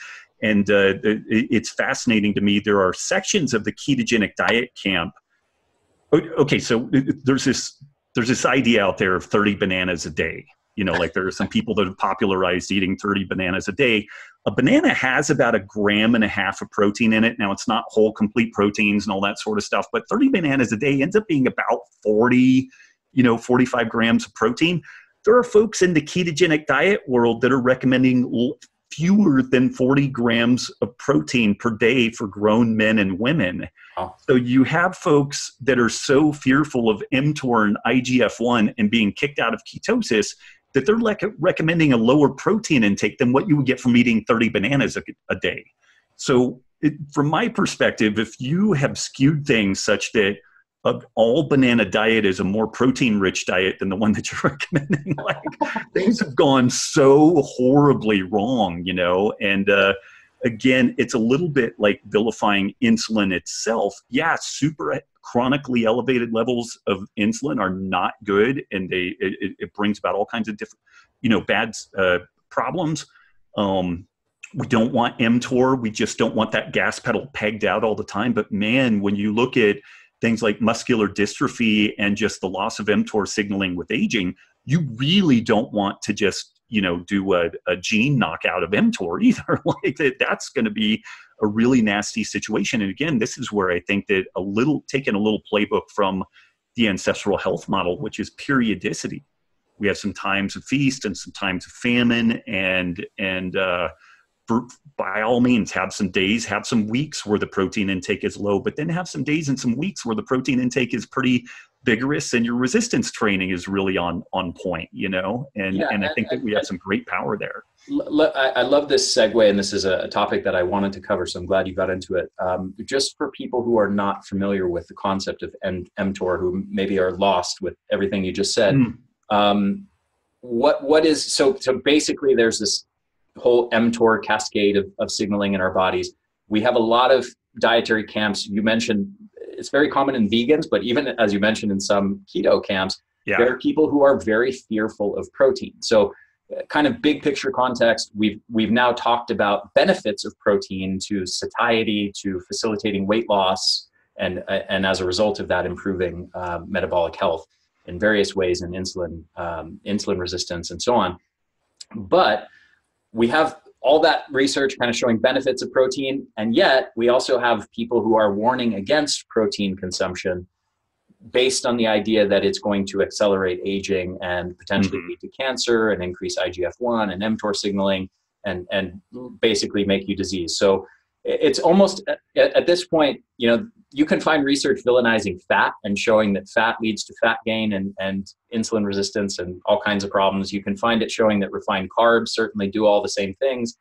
And uh, it, it's fascinating to me. There are sections of the ketogenic diet camp. Okay, so there's this... There's this idea out there of thirty bananas a day. You know, like there are some people that have popularized eating thirty bananas a day. A banana has about a gram and a half of protein in it. Now, it's not whole, complete proteins and all that sort of stuff, but thirty bananas a day ends up being about forty, you know, forty-five grams of protein. There are folks in the ketogenic diet world that are recommending fewer than forty grams of protein per day for grown men and women. Wow. So you have folks that are so fearful of mTOR and I G F one and being kicked out of ketosis that they're like recommending a lower protein intake than what you would get from eating thirty bananas a, a day. So it, from my perspective, if you have skewed things such that an all banana diet is a more protein rich diet than the one that you're recommending, like things have gone so horribly wrong, you know? And, uh, again, it's a little bit like vilifying insulin itself. Yeah. Super chronically elevated levels of insulin are not good. And they, it, it brings about all kinds of different, you know, bad, uh, problems. Um, we don't want mTOR. We just don't want that gas pedal pegged out all the time. But man, when you look at things like muscular dystrophy and just the loss of mTOR signaling with aging, you really don't want to just, you know, do a, a gene knockout of mTOR either. Like that, that's going to be a really nasty situation. And again, this is where I think that a little, taking a little playbook from the ancestral health model, which is periodicity. We have some times of feast and some times of famine, and, and, uh, by all means, have some days, have some weeks where the protein intake is low, but then have some days and some weeks where the protein intake is pretty vigorous and your resistance training is really on, on point, you know? And, yeah, and I think I, that we I, have some great power there. I love this segue, and this is a topic that I wanted to cover, so I'm glad you got into it. Um, just for people who are not familiar with the concept of mTOR, who maybe are lost with everything you just said, mm. um, what what is, so, so basically there's this whole mTOR cascade of, of signaling in our bodies. We have a lot of dietary camps. You mentioned it's very common in vegans, but even as you mentioned in some keto camps, yeah. there are people who are very fearful of protein. So kind of big picture context, we've, we've now talked about benefits of protein to satiety, to facilitating weight loss, and, and as a result of that, improving uh, metabolic health in various ways, and insulin, um, insulin resistance and so on. But we have all that research kind of showing benefits of protein, and yet we also have people who are warning against protein consumption based on the idea that it's going to accelerate aging and potentially mm-hmm. lead to cancer and increase I G F one and mTOR signaling and, and basically make you disease. So it's almost, at, at this point, you know, you can find research villainizing fat and showing that fat leads to fat gain and, and insulin resistance and all kinds of problems. You can find it showing that refined carbs certainly do all the same things.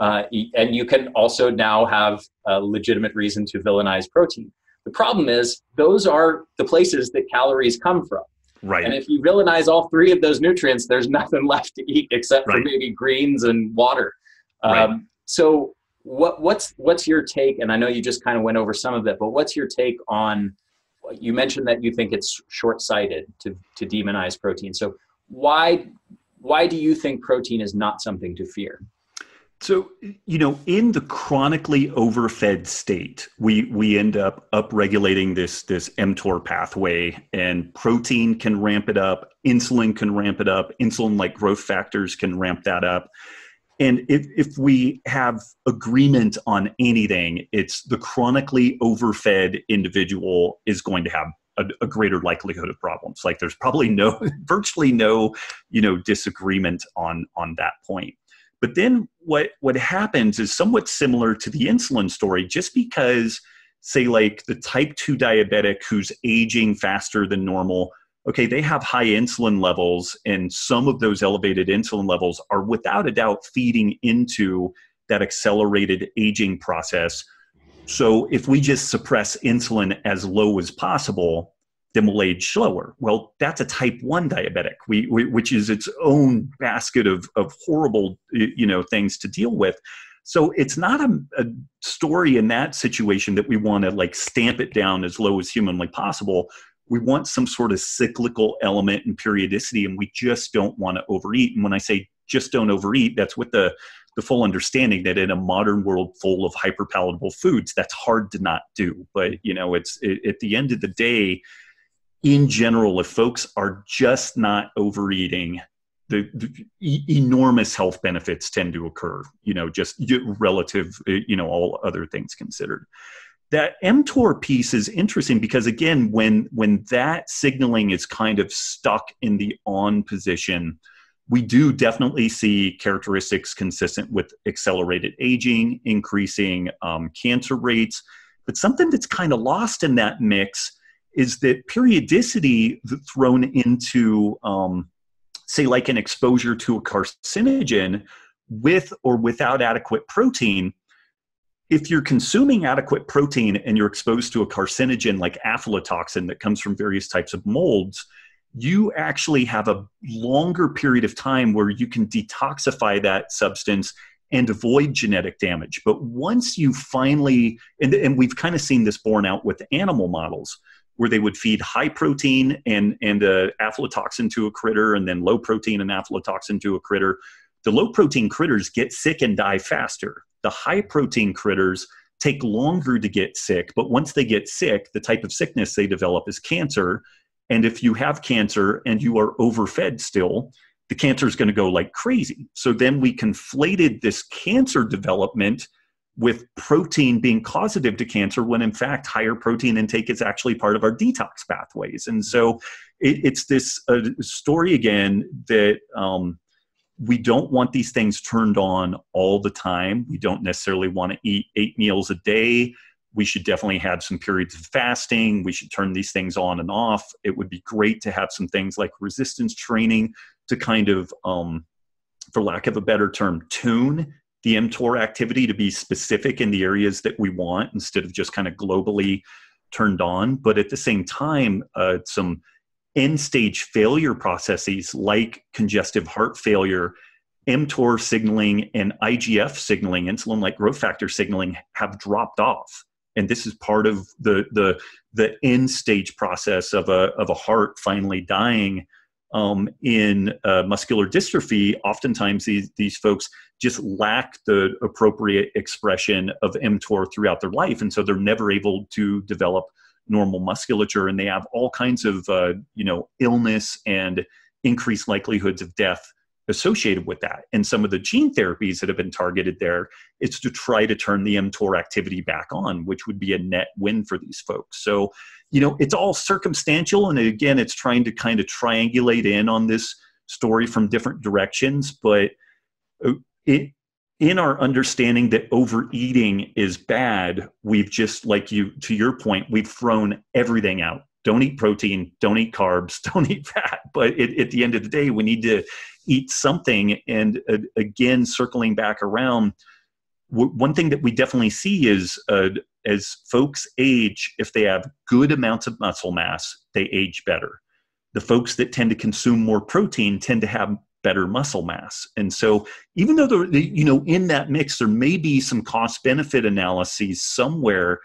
Uh, and you can also now have a legitimate reason to villainize protein. The problem is those are the places that calories come from. Right. And if you villainize all three of those nutrients, there's nothing left to eat except right. for maybe greens and water. Um, right. So what, what's, what's your take? And I know you just kind of went over some of it, but what's your take on, you mentioned that you think it's short-sighted to, to demonize protein. So why, why do you think protein is not something to fear? So, you know, in the chronically overfed state, we we end up upregulating this, this mTOR pathway, and protein can ramp it up, insulin can ramp it up, insulin-like growth factors can ramp that up. And if, if we have agreement on anything, it's the chronically overfed individual is going to have a, a greater likelihood of problems. Like there's probably no, virtually no, you know, disagreement on, on that point. But then what, what happens is somewhat similar to the insulin story, just because, say, like the type two diabetic who's aging faster than normal, okay, they have high insulin levels, and some of those elevated insulin levels are without a doubt feeding into that accelerated aging process. So if we just suppress insulin as low as possible, then we'll age slower. Well, that's a type one diabetic, we, we, which is its own basket of, of horrible, you know, things to deal with. So it's not a, a story in that situation that we want to like stamp it down as low as humanly possible. We want some sort of cyclical element and periodicity, and we just don't want to overeat. And when I say just don't overeat, that's with the, the full understanding that in a modern world full of hyperpalatable foods, that's hard to not do. But, you know, it's it, at the end of the day, in general, if folks are just not overeating, the, the e enormous health benefits tend to occur, you know, just relative, you know, all other things considered. That mTOR piece is interesting because, again, when, when that signaling is kind of stuck in the on position, we do definitely see characteristics consistent with accelerated aging, increasing um, cancer rates. But something that's kind of lost in that mix is that periodicity thrown into, um, say, like an exposure to a carcinogen with or without adequate protein. If you're consuming adequate protein and you're exposed to a carcinogen like aflatoxin that comes from various types of molds, you actually have a longer period of time where you can detoxify that substance and avoid genetic damage. But once you finally, and, and we've kind of seen this borne out with animal models, where they would feed high protein and, and uh, aflatoxin to a critter, and then low protein and aflatoxin to a critter. The low protein critters get sick and die faster. The high protein critters take longer to get sick, but once they get sick, the type of sickness they develop is cancer. And if you have cancer and you are overfed still, the cancer is going to go like crazy. So then we conflated this cancer development with protein being causative to cancer, when in fact higher protein intake is actually part of our detox pathways. And so it, it's this uh, story again that um, we don't want these things turned on all the time. We don't necessarily want to eat eight meals a day. We should definitely have some periods of fasting. We should turn these things on and off. It would be great to have some things like resistance training to kind of, um, for lack of a better term, tune the mTOR activity to be specific in the areas that we want instead of just kind of globally turned on. But at the same time, uh, some end stage failure processes like congestive heart failure, mTOR signaling and I G F signaling, insulin-like growth factor signaling, have dropped off. And this is part of the, the, the end stage process of a, of a heart finally dying. Um, in uh, muscular dystrophy, oftentimes these, these folks just lack the appropriate expression of mTOR throughout their life. And so they're never able to develop normal musculature, and they have all kinds of, uh, you know, illness and increased likelihoods of death associated with that. And some of the gene therapies that have been targeted there, it's to try to turn the mTOR activity back on, which would be a net win for these folks. So, you know, it's all circumstantial. And again, it's trying to kind of triangulate in on this story from different directions, but it, in our understanding that overeating is bad, we've just, like you, to your point, we've thrown everything out. Don't eat protein, don't eat carbs, don't eat fat. But it, at the end of the day, we need to eat something. And uh, again, circling back around, w one thing that we definitely see is uh, as folks age, if they have good amounts of muscle mass, they age better. The folks that tend to consume more protein tend to have better muscle mass. And so even though, the, the, you know, in that mix, there may be some cost benefit analyses somewhere.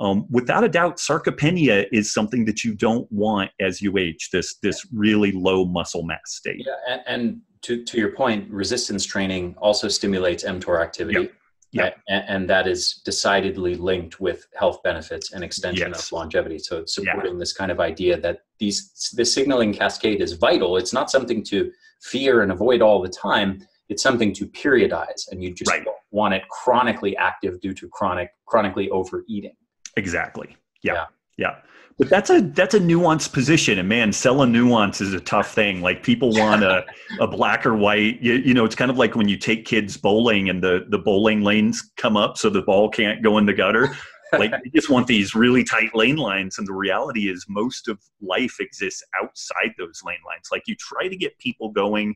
Um, without a doubt, sarcopenia is something that you don't want as you age, this, this really low muscle mass state. Yeah, and, and to, to your point, resistance training also stimulates mTOR activity. Yep. Yep. And, and that is decidedly linked with health benefits and extension yes. of longevity. So it's supporting yeah. this kind of idea that these, this signaling cascade is vital. It's not something to fear and avoid all the time. It's something to periodize, and you just right. don't want it chronically active due to chronic, chronically overeating. Exactly. Yeah. yeah. Yeah. But that's a, that's a nuanced position, and man, selling nuance is a tough thing. Like people want a, a black or white, you, you know, it's kind of like when you take kids bowling and the, the bowling lanes come up so the ball can't go in the gutter. Like you just want these really tight lane lines. And the reality is most of life exists outside those lane lines. Like you try to get people going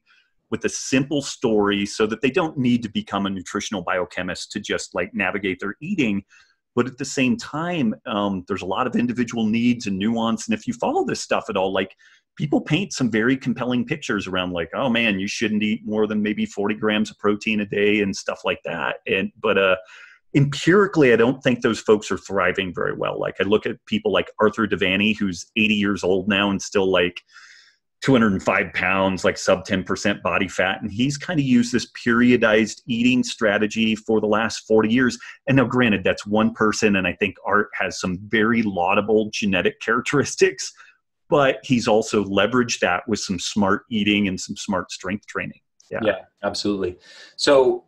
with a simple story so that they don't need to become a nutritional biochemist to just like navigate their eating. But at the same time, um, there's a lot of individual needs and nuance. And if you follow this stuff at all, like people paint some very compelling pictures around like, oh man, you shouldn't eat more than maybe forty grams of protein a day and stuff like that. And, but uh, empirically, I don't think those folks are thriving very well. Like I look at people like Art De Vany, who's eighty years old now and still like two hundred five pounds, like sub ten percent body fat. And he's kind of used this periodized eating strategy for the last forty years. And now granted, that's one person. And I think Art has some very laudable genetic characteristics, but he's also leveraged that with some smart eating and some smart strength training. Yeah, yeah, absolutely. So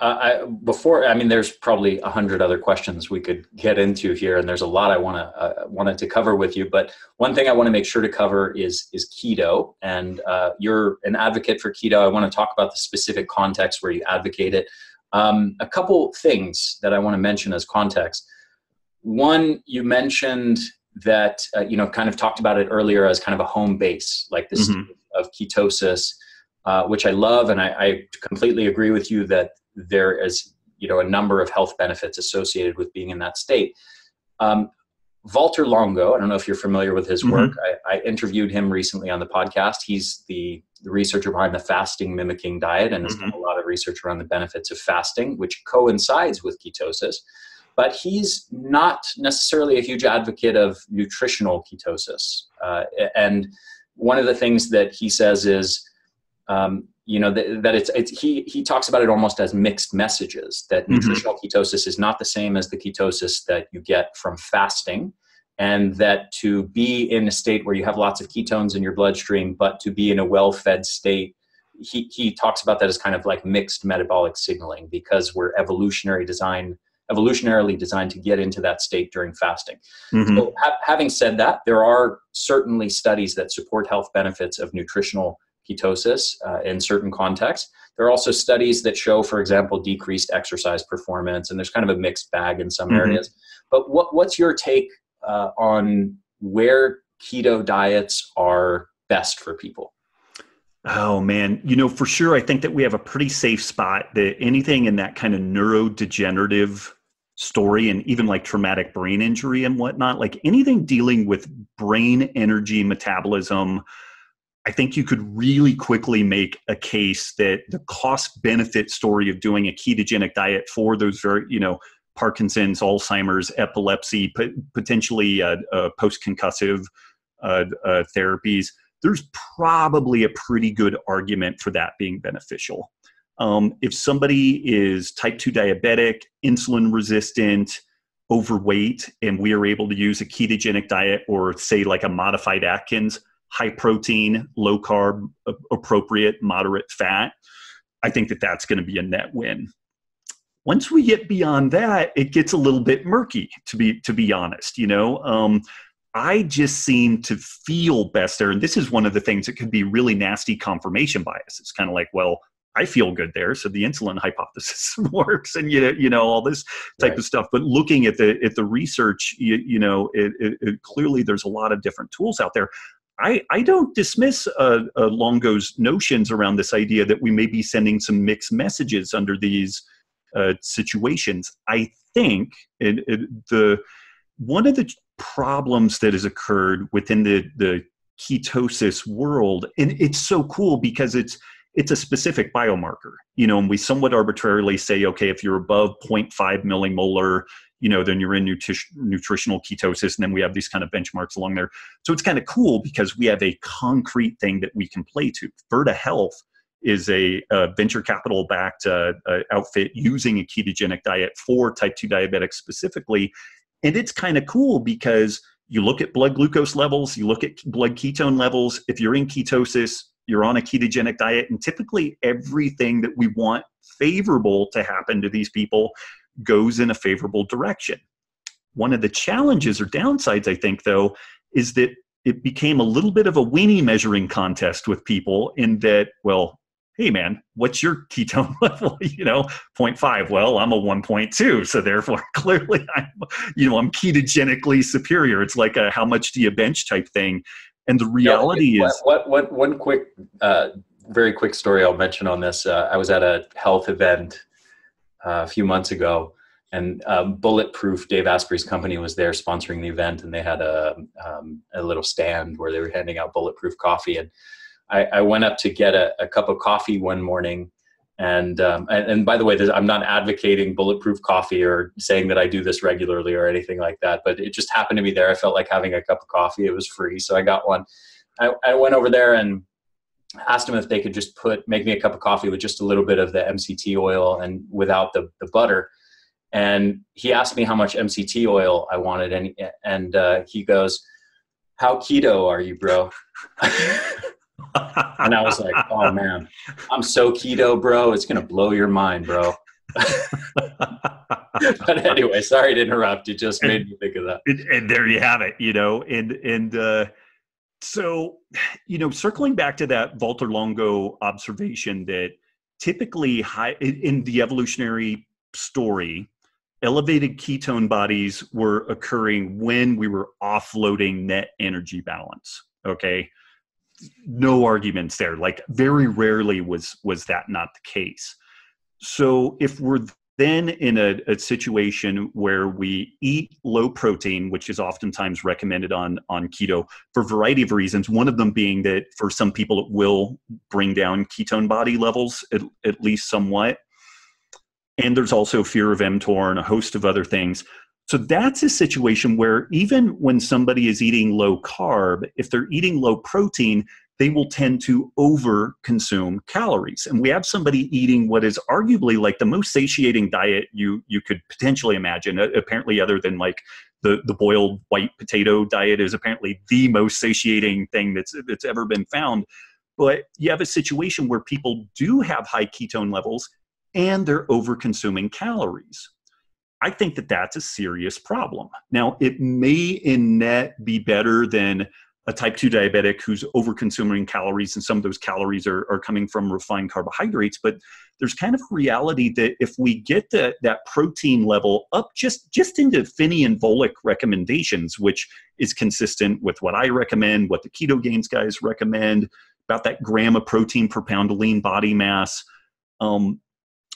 uh, I, before, I mean, there's probably a hundred other questions we could get into here. And there's a lot I want to, uh, wanted to cover with you, but one thing I want to make sure to cover is, is keto. And, uh, you're an advocate for keto. I want to talk about the specific context where you advocate it. Um, a couple things that I want to mention as context. One, you mentioned that, uh, you know, kind of talked about it earlier as kind of a home base, like this mm-hmm. of ketosis, uh, which I love. And I, I completely agree with you that there is, you know, a number of health benefits associated with being in that state. Um, Walter Longo, I don't know if you're familiar with his work. Mm-hmm. I, I interviewed him recently on the podcast. He's the, the researcher behind the fasting mimicking diet and has mm-hmm. done a lot of research around the benefits of fasting, which coincides with ketosis. But he's not necessarily a huge advocate of nutritional ketosis. Uh, and one of the things that he says is, um, you know, that, that it's, it's, he, he talks about it almost as mixed messages, that mm-hmm. nutritional ketosis is not the same as the ketosis that you get from fasting, and that to be in a state where you have lots of ketones in your bloodstream, but to be in a well-fed state, he, he talks about that as kind of like mixed metabolic signaling, because we're evolutionary design, evolutionarily designed to get into that state during fasting. Mm-hmm. So ha having said that, there are certainly studies that support health benefits of nutritional ketosis uh, in certain contexts. There are also studies that show, for example, decreased exercise performance, and there's kind of a mixed bag in some mm-hmm. areas. But what, what's your take uh, on where keto diets are best for people? Oh man, you know, for sure, I think that we have a pretty safe spot that anything in that kind of neurodegenerative story and even like traumatic brain injury and whatnot, like anything dealing with brain energy metabolism, I think you could really quickly make a case that the cost benefit story of doing a ketogenic diet for those very, you know, Parkinson's, Alzheimer's, epilepsy, potentially uh, uh, post-concussive uh, uh, therapies, there's probably a pretty good argument for that being beneficial. Um, if somebody is type two diabetic, insulin resistant, overweight, and we are able to use a ketogenic diet or say like a modified Atkins, high protein, low carb, appropriate, moderate fat, I think that that's going to be a net win. Once we get beyond that, it gets a little bit murky, to be, to be honest. You know, um, I just seem to feel best there. And this is one of the things that could be really nasty confirmation bias. It's kind of like, well, I feel good there, so the insulin hypothesis works, and you know, you know all this type right. of stuff. But looking at the at the research, you, you know, it, it, it, clearly there's a lot of different tools out there. I I don't dismiss uh, uh, Longo's notions around this idea that we may be sending some mixed messages under these uh, situations. I think it, it, the one of the problems that has occurred within the the ketosis world, and it's so cool because it's it's a specific biomarker, you know, and we somewhat arbitrarily say, okay, if you're above zero point five millimolar, you know, then you're in nutri- nutritional ketosis. And then we have these kind of benchmarks along there. So it's kind of cool because we have a concrete thing that we can play to. Virta Health is a, a venture capital backed uh, uh, outfit using a ketogenic diet for type two diabetics specifically. And it's kind of cool because you look at blood glucose levels, you look at blood ketone levels. If you're in ketosis, you're on a ketogenic diet, and typically everything that we want favorable to happen to these people goes in a favorable direction. One of the challenges or downsides, I think, though, is that it became a little bit of a weenie measuring contest with people in that, well, hey, man, what's your ketone level? You know, zero point five. Well, I'm a one point two. So therefore, clearly, I'm, you know, I'm ketogenically superior. It's like a how much do you bench type thing. And the reality yeah, is, what, what, what, one quick, uh, very quick story I'll mention on this. Uh, I was at a health event uh, a few months ago, and um, Bulletproof, Dave Asprey's company, was there sponsoring the event, and they had a um, a little stand where they were handing out Bulletproof coffee. And I, I went up to get a, a cup of coffee one morning. And, um, and and by the way, this, I'm not advocating Bulletproof coffee or saying that I do this regularly or anything like that, but it just happened to be there. I felt like having a cup of coffee. It was free, so I got one. I, I went over there and asked them if they could just put make me a cup of coffee with just a little bit of the M C T oil and without the, the butter. And he asked me how much M C T oil I wanted, and and uh, he goes, "How keto are you, bro?" And I was like, oh man, I'm so keto, bro. It's going to blow your mind, bro. But anyway, sorry to interrupt. It just made and, me think of that. And, and there you have it, you know, and, and, uh, so, you know, circling back to that Walter Longo observation that typically high in the evolutionary story, elevated ketone bodies were occurring when we were offloading net energy balance. Okay. No arguments there. Like very rarely was was that not the case. So if we're then in a, a situation where we eat low protein, which is oftentimes recommended on on keto for a variety of reasons, one of them being that for some people it will bring down ketone body levels at, at least somewhat. And there's also fear of mTOR and a host of other things. So that's a situation where even when somebody is eating low carb, if they're eating low protein, they will tend to over-consume calories. And we have somebody eating what is arguably like the most satiating diet you you could potentially imagine. Uh, apparently, other than like the, the boiled white potato diet is apparently the most satiating thing that's that's ever been found. But you have a situation where people do have high ketone levels and they're over-consuming calories. I think that that's a serious problem. Now, it may in net be better than a type two diabetic who's over-consuming calories, and some of those calories are, are coming from refined carbohydrates, but there's kind of a reality that if we get the, that protein level up just, just into Finney and Volek recommendations, which is consistent with what I recommend, what the Keto Gains guys recommend, about that gram of protein per pound of lean body mass, um,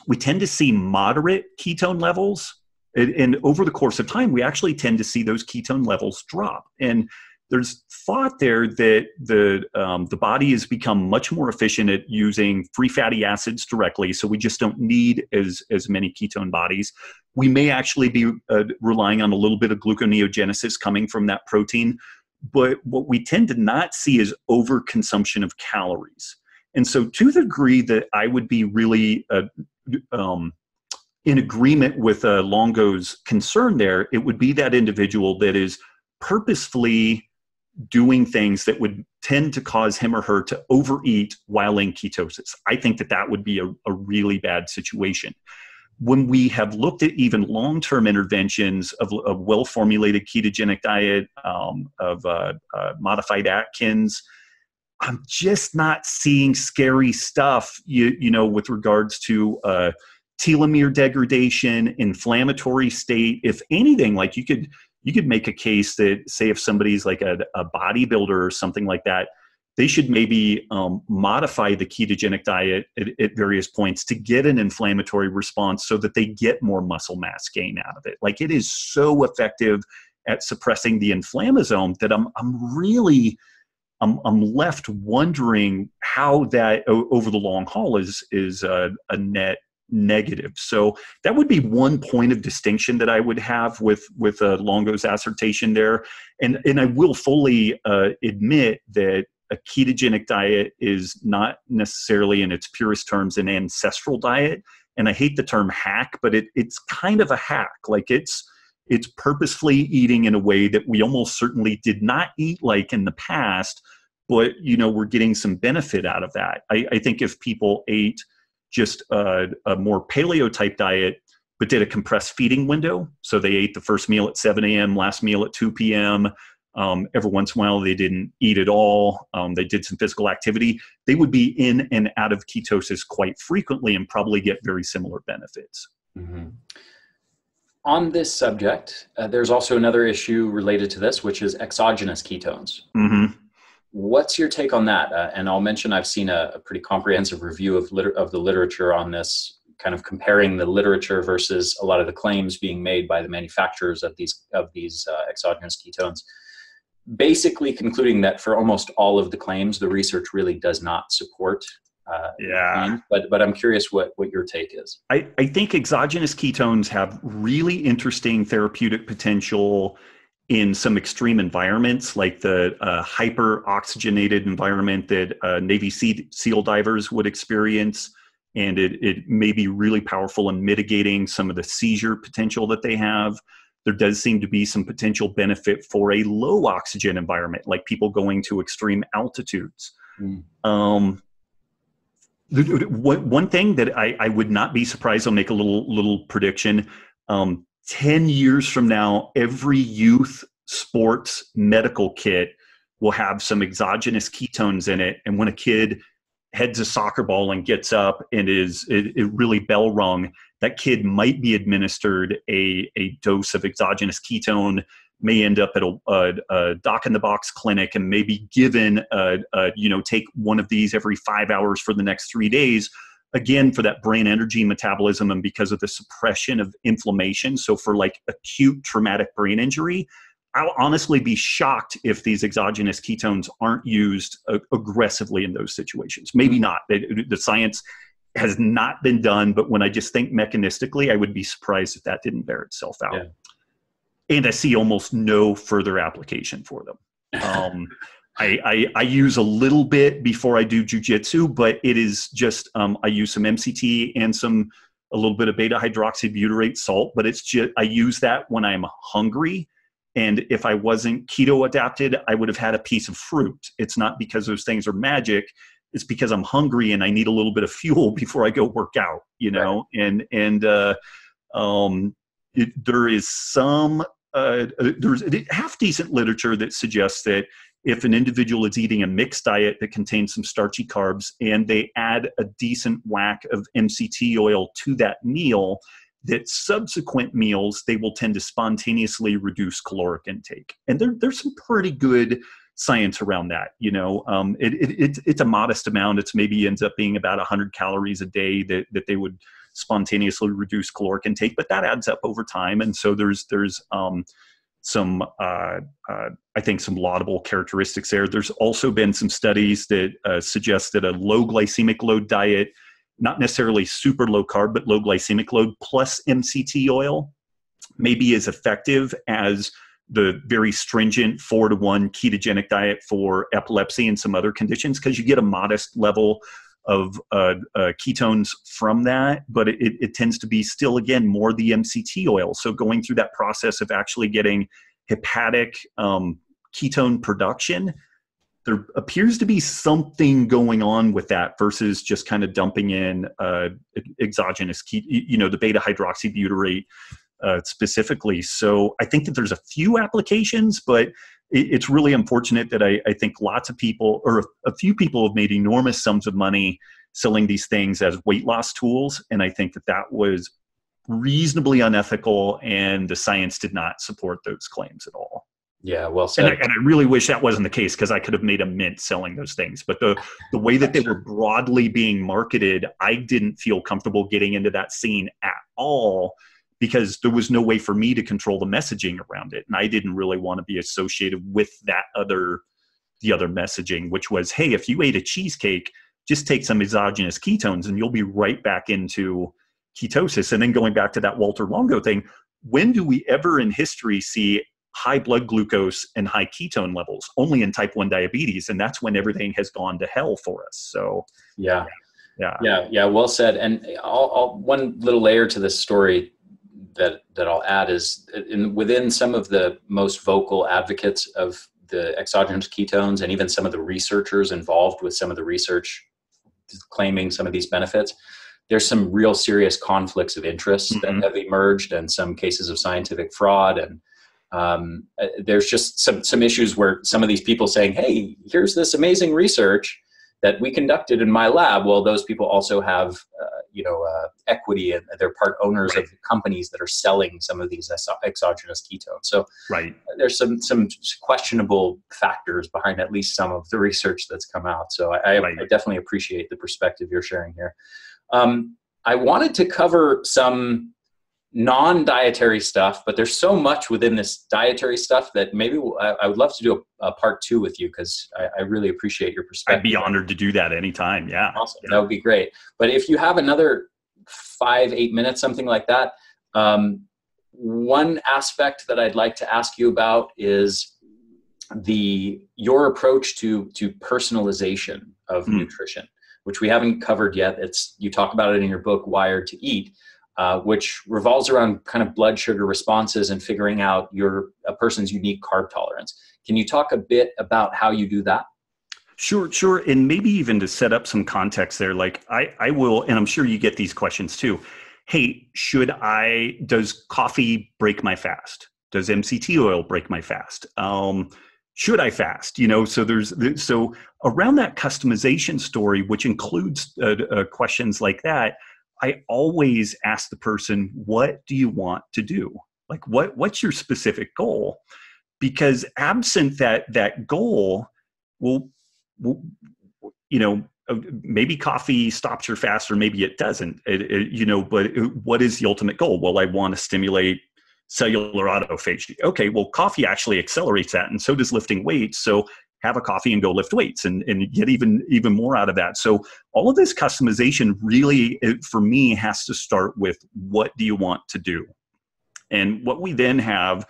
we tend to see moderate ketone levels. And over the course of time, we actually tend to see those ketone levels drop. And there's thought there that the um, the body has become much more efficient at using free fatty acids directly, so we just don't need as, as many ketone bodies. We may actually be uh, relying on a little bit of gluconeogenesis coming from that protein, but what we tend to not see is overconsumption of calories. And so to the degree that I would be really... Uh, um, in agreement with uh, Longo's concern there, it would be that individual that is purposefully doing things that would tend to cause him or her to overeat while in ketosis. I think that that would be a, a really bad situation. When we have looked at even long-term interventions of a well-formulated ketogenic diet, um, of uh, uh, modified Atkins, I'm just not seeing scary stuff, you, you know, with regards to uh, telomere degradation, inflammatory state. If anything, like you could, you could make a case that, say, if somebody's like a, a bodybuilder or something like that, they should maybe um, modify the ketogenic diet at, at various points to get an inflammatory response so that they get more muscle mass gain out of it. Like, it is so effective at suppressing the inflammasome that I'm, I'm really... I'm, I'm left wondering how that o over the long haul is, is a, a net negative. So that would be one point of distinction that I would have with, with uh, Longo's assertion there. And, and I will fully uh, admit that a ketogenic diet is not necessarily in its purest terms an ancestral diet. And I hate the term hack, but it, it's kind of a hack. Like, it's, it's purposefully eating in a way that we almost certainly did not eat like in the past, but, you know, we're getting some benefit out of that. I, I think if people ate just a, a more paleo type diet, but did a compressed feeding window, so they ate the first meal at seven A M, last meal at two P M, um, every once in a while they didn't eat at all, um, they did some physical activity, they would be in and out of ketosis quite frequently and probably get very similar benefits. Mm-hmm. On this subject, uh, there's also another issue related to this, which is exogenous ketones. Mm-hmm. What's your take on that? Uh, and I'll mention I've seen a, a pretty comprehensive review of, liter of the literature on this, kind of comparing the literature versus a lot of the claims being made by the manufacturers of these, of these uh, exogenous ketones, basically concluding that for almost all of the claims, the research really does not support. Uh, yeah, but but I'm curious what what your take is. I, I think exogenous ketones have really interesting therapeutic potential in some extreme environments, like the uh, hyper oxygenated environment that uh, Navy SEAL divers would experience, and it it may be really powerful in mitigating some of the seizure potential that they have. There does seem to be some potential benefit for a low oxygen environment, like people going to extreme altitudes. Mm. Um. One thing that I, I would not be surprised, I'll make a little little prediction, um, ten years from now, every youth sports medical kit will have some exogenous ketones in it. And when a kid heads a soccer ball and gets up and is it, it really bell rung, that kid might be administered a, a dose of exogenous ketone, may end up at a, a, a doc-in-the-box clinic and maybe given, a, a, you know, take one of these every five hours for the next three days, again, for that brain energy metabolism and because of the suppression of inflammation. So for like acute traumatic brain injury, I'll honestly be shocked if these exogenous ketones aren't used uh, aggressively in those situations. Maybe not. It, the science has not been done, but when I just think mechanistically, I would be surprised if that didn't bear itself out. Yeah. And I see almost no further application for them. Um, I, I, I use a little bit before I do jujitsu, but it is just, um, I use some M C T and some, a little bit of beta hydroxybutyrate salt, but it's just, I use that when I'm hungry. And if I wasn't keto adapted, I would have had a piece of fruit. It's not because those things are magic. It's because I'm hungry and I need a little bit of fuel before I go work out, you know? Right. And, and, uh, um, It, there is some uh, there's half decent literature that suggests that if an individual is eating a mixed diet that contains some starchy carbs and they add a decent whack of M C T oil to that meal, that subsequent meals they will tend to spontaneously reduce caloric intake. And there, there's some pretty good science around that. You know, um, it, it, it, it's a modest amount. It's maybe ends up being about one hundred calories a day that that they would spontaneously reduce caloric intake, but that adds up over time. And so there's, there's um, some, uh, uh, I think some laudable characteristics there. There's also been some studies that uh, suggest that a low glycemic load diet, not necessarily super low carb, but low glycemic load plus M C T oil may be as effective as the very stringent four to one ketogenic diet for epilepsy and some other conditions, because you get a modest level of uh, uh, ketones from that, but it, it tends to be still, again, more the M C T oil. So going through that process of actually getting hepatic um, ketone production, there appears to be something going on with that versus just kind of dumping in uh, exogenous, ke you know, the beta hydroxybutyrate uh, specifically. So I think that there's a few applications, but it, it's really unfortunate that I, I think lots of people, or a few people, have made enormous sums of money selling these things as weight loss tools. And I think that that was reasonably unethical, and the science did not support those claims at all. Yeah, well said. And I, and I really wish that wasn't the case, because I could have made a mint selling those things. But the, the way that they were broadly being marketed, I didn't feel comfortable getting into that scene at all, because there was no way for me to control the messaging around it. And I didn't really want to be associated with that other, the other messaging, which was, hey, if you ate a cheesecake, just take some exogenous ketones and you'll be right back into ketosis. And then going back to that Walter Longo thing, when do we ever in history see high blood glucose and high ketone levels? Only in type one diabetes, and that's when everything has gone to hell for us. So yeah, yeah, yeah, yeah. Well said. And I'll, I'll, one little layer to this story that that I'll add is, in, within some of the most vocal advocates of the exogenous ketones, and even some of the researchers involved with some of the research claiming some of these benefits, there's some real serious conflicts of interest mm-hmm. that have emerged, and some cases of scientific fraud, and Um, there's just some, some issues where some of these people saying, hey, here's this amazing research that we conducted in my lab. Well, those people also have, uh, you know, uh, equity, and they're part owners right. of the companies that are selling some of these exogenous ketones. So right. there's some, some questionable factors behind at least some of the research that's come out. So I, I, right. I definitely appreciate the perspective you're sharing here. Um, I wanted to cover some non-dietary stuff, but there's so much within this dietary stuff that maybe I, I would love to do a, a part two with you, because I, I really appreciate your perspective. I'd be honored to do that anytime. Yeah. Awesome. Yeah. That would be great. But if you have another five, eight minutes, something like that, um, one aspect that I'd like to ask you about is the, your approach to, to personalization of mm. nutrition, which we haven't covered yet. It's, you talk about it in your book, Wired to Eat, Uh, which revolves around kind of blood sugar responses and figuring out your a person's unique carb tolerance. Can you talk a bit about how you do that? Sure, sure. And maybe even to set up some context there, like I, I will, and I'm sure you get these questions too. Hey, should I, does coffee break my fast? Does M C T oil break my fast? Um, should I fast? You know, so there's, so around that customization story, which includes uh, uh, questions like that, I always ask the person, what do you want to do? Like what, what's your specific goal? Because absent that, that goal, well, well, you know, maybe coffee stops your fast, or maybe it doesn't, it, it, you know, but it, what is the ultimate goal? Well, I want to stimulate cellular autophagy. Okay, well, coffee actually accelerates that, and so does lifting weights. So have a coffee and go lift weights, and, and get even, even more out of that. So all of this customization really, for me, has to start with what do you want to do? And what we then have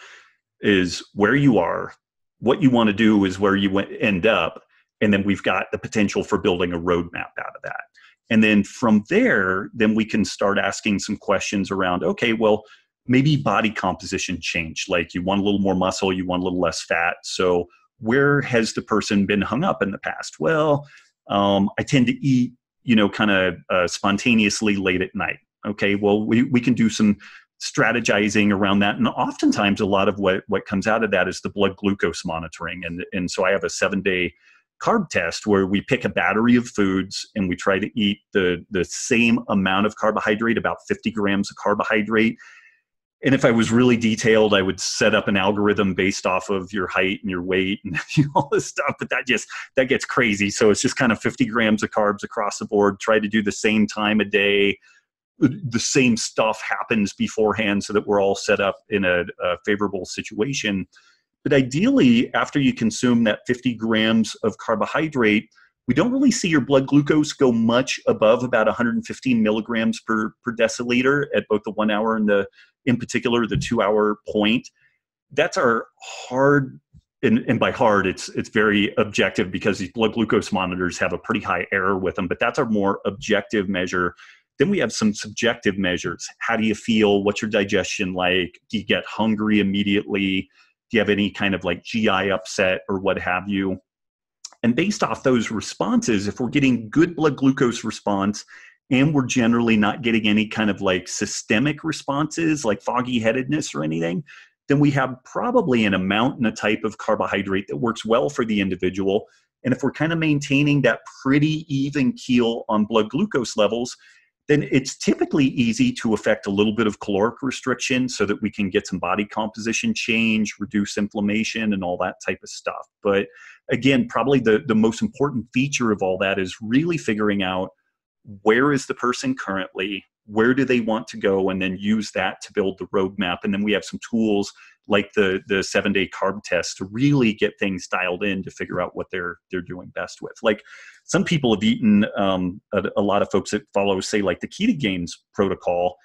is where you are, what you want to do is where you end up, and then we've got the potential for building a roadmap out of that. And then from there, then we can start asking some questions around, okay, well, maybe body composition change, like you want a little more muscle, you want a little less fat. So where has the person been hung up in the past? Well, um, I tend to eat, you know, kind of uh, spontaneously late at night. Okay, well, we, we can do some strategizing around that. And oftentimes a lot of what, what comes out of that is the blood glucose monitoring. And, and so I have a seven-day carb test where we pick a battery of foods and we try to eat the, the same amount of carbohydrate, about fifty grams of carbohydrate. And if I was really detailed, I would set up an algorithm based off of your height and your weight and all this stuff, but that just, that gets crazy. So it's just kind of fifty grams of carbs across the board, try to do the same time a day. The same stuff happens beforehand so that we're all set up in a, a favorable situation. But ideally, after you consume that fifty grams of carbohydrate, we don't really see your blood glucose go much above about one hundred fifteen milligrams per, per deciliter at both the one hour and the, in particular, the two hour point. That's our hard, and, and by hard, it's, it's very objective because these blood glucose monitors have a pretty high error with them, but that's our more objective measure. Then we have some subjective measures. How do you feel? What's your digestion like? Do you get hungry immediately? Do you have any kind of like G I upset or what have you? And based off those responses, if we're getting good blood glucose response and we're generally not getting any kind of like systemic responses like foggy headedness or anything, then we have probably an amount and a type of carbohydrate that works well for the individual. And if we're kind of maintaining that pretty even keel on blood glucose levels, then it's typically easy to affect a little bit of caloric restriction so that we can get some body composition change, reduce inflammation, and all that type of stuff. But again, probably the, the most important feature of all that is really figuring out where is the person currently, where do they want to go, and then use that to build the roadmap. And then we have some tools like the, the seven-day carb test to really get things dialed in to figure out what they're they're doing best with. Like some people have eaten, um, a, a lot of folks that follow, say, like the Keto Games protocol,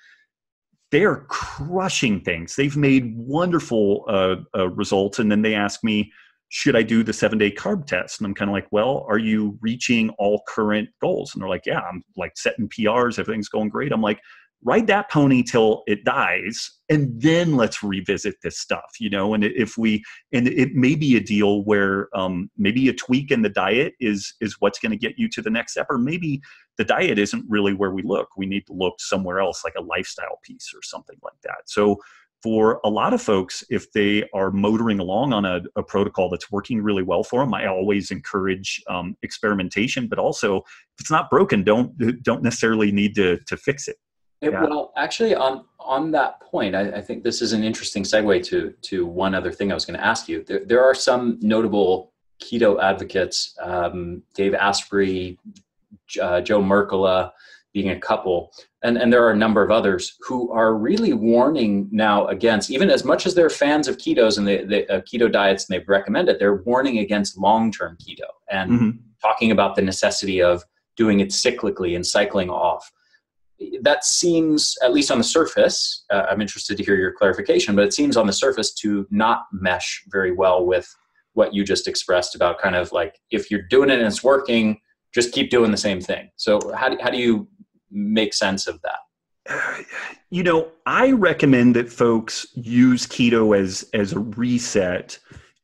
they're crushing things. They've made wonderful uh, uh, results. And then they ask me, should I do the seven-day carb test? And I'm kind of like, well, are you reaching all current goals? And they're like, yeah, I'm like setting P Rs. Everything's going great. I'm like, ride that pony till it dies, and then let's revisit this stuff, you know. And if we, and it may be a deal where um, maybe a tweak in the diet is is what's going to get you to the next step, or maybe the diet isn't really where we look. We need to look somewhere else, like a lifestyle piece or something like that. So for a lot of folks, if they are motoring along on a, a protocol that's working really well for them, I always encourage um, experimentation. But also, if it's not broken, don't don't necessarily need to to fix it. It, yeah. Well, actually, on on that point, I, I think this is an interesting segue to to one other thing I was going to ask you. There, there are some notable keto advocates, um, Dave Asprey, uh, Joe Mercola, being a couple, and and there are a number of others who are really warning now against, even as much as they're fans of ketos and the, the uh, keto diets and they've recommended, they're warning against long-term keto and mm-hmm. talking about the necessity of doing it cyclically and cycling off. That seems, at least on the surface, uh, I'm interested to hear your clarification, but it seems on the surface to not mesh very well with what you just expressed about kind of like, if you're doing it and it's working, just keep doing the same thing. So how do, how do you make sense of that? You know, I recommend that folks use keto as, as a reset,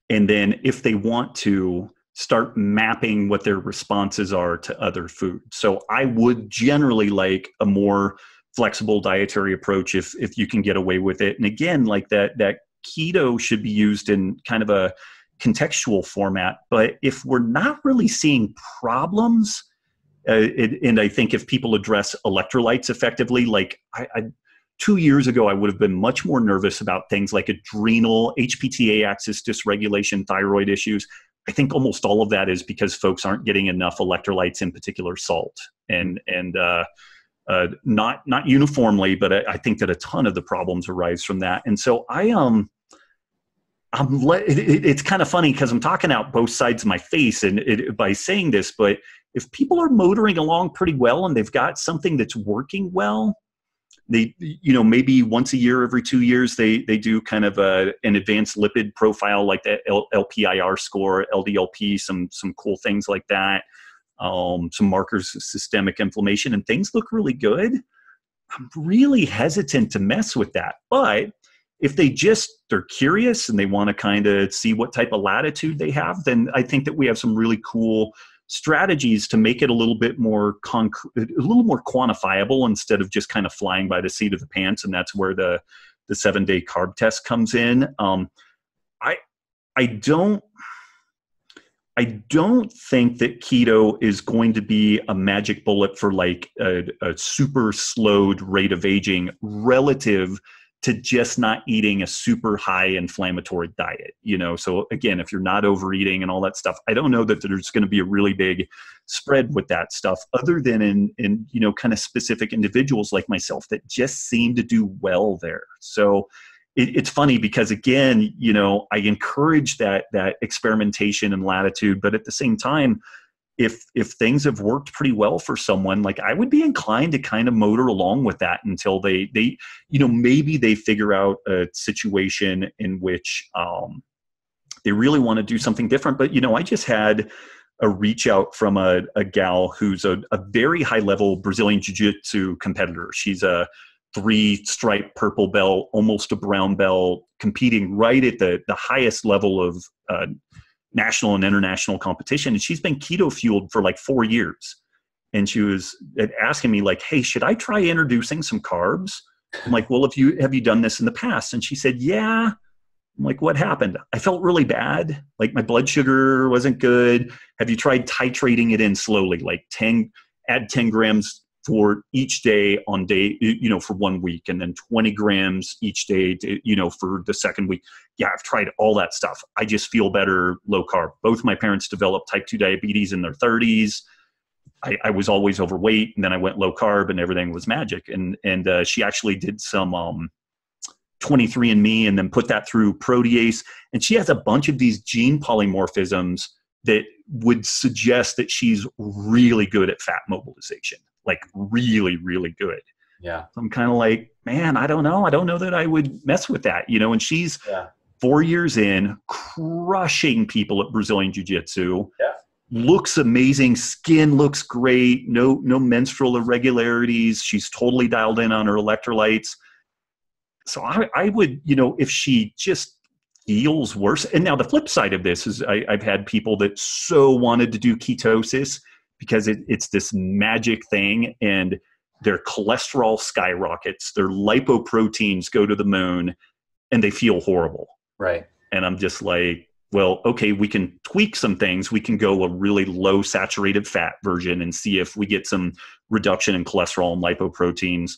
and then if they want to, start mapping what their responses are to other foods. So I would generally like a more flexible dietary approach if if you can get away with it. And again, like that that keto should be used in kind of a contextual format. But if we're not really seeing problems, uh, it, and I think if people address electrolytes effectively, like I, I two years ago, I would have been much more nervous about things like adrenal, H P T A axis dysregulation, thyroid issues. I think almost all of that is because folks aren't getting enough electrolytes, in particular salt, and and uh, uh, not not uniformly, but I, I think that a ton of the problems arise from that. And so I um, I'm le- it, it's kind of funny because I'm talking out both sides of my face, and it, by saying this, but if people are motoring along pretty well and they've got something that's working well, they, you know, maybe once a year, every two years, they they do kind of a, an advanced lipid profile like that L P I R score, L D L P, some some cool things like that, um, some markers of systemic inflammation, and things look really good. I'm really hesitant to mess with that. But if they just, they're curious and they want to kind of see what type of latitude they have, then I think that we have some really cool strategies to make it a little bit more concrete, a little more quantifiable, instead of just kind of flying by the seat of the pants. And that's where the the seven day carb test comes in. Um, I I don't I don't think that keto is going to be a magic bullet for like a, a super slowed rate of aging relative to just not eating a super high inflammatory diet, you know? So again, if you're not overeating and all that stuff, I don't know that there's gonna be a really big spread with that stuff, other than in, in you know, kind of specific individuals like myself that just seem to do well there. So it, it's funny because again, you know, I encourage that that experimentation and latitude, but at the same time, if if things have worked pretty well for someone, like I would be inclined to kind of motor along with that until they, they you know, maybe they figure out a situation in which um, they really want to do something different. But, you know, I just had a reach out from a, a gal who's a, a very high level Brazilian Jiu-Jitsu competitor. She's a three-stripe purple bell, almost a brown bell, competing right at the, the highest level of uh, national and international competition. And she's been keto-fueled for like four years. And she was asking me like, hey, should I try introducing some carbs? I'm like, well, if you, have you done this in the past? And she said, yeah. I'm like, what happened? I felt really bad. Like my blood sugar wasn't good. Have you tried titrating it in slowly? Like ten, add ten grams for each day on day, you know, for one week, and then twenty grams each day, to, you know, for the second week. Yeah, I've tried all that stuff. I just feel better low carb. Both my parents developed type two diabetes in their thirties. I, I was always overweight, and then I went low carb, and everything was magic. And and uh, she actually did some um, twenty-three and me, and then put that through protease. And she has a bunch of these gene polymorphisms that would suggest that she's really good at fat mobilization, like really, really good. Yeah. So I'm kind of like, man, I don't know. I don't know that I would mess with that, you know. And she's yeah. four years in, crushing people at Brazilian Jiu-Jitsu. Yeah. Looks amazing. Skin looks great. No, no menstrual irregularities. She's totally dialed in on her electrolytes. So I, I would, you know, if she just feels worse. And now the flip side of this is I, I've had people that so wanted to do ketosis because it, it's this magic thing, and their cholesterol skyrockets, their lipoproteins go to the moon, and they feel horrible. Right. And I'm just like, well, okay, we can tweak some things. We can go a really low saturated fat version and see if we get some reduction in cholesterol and lipoproteins.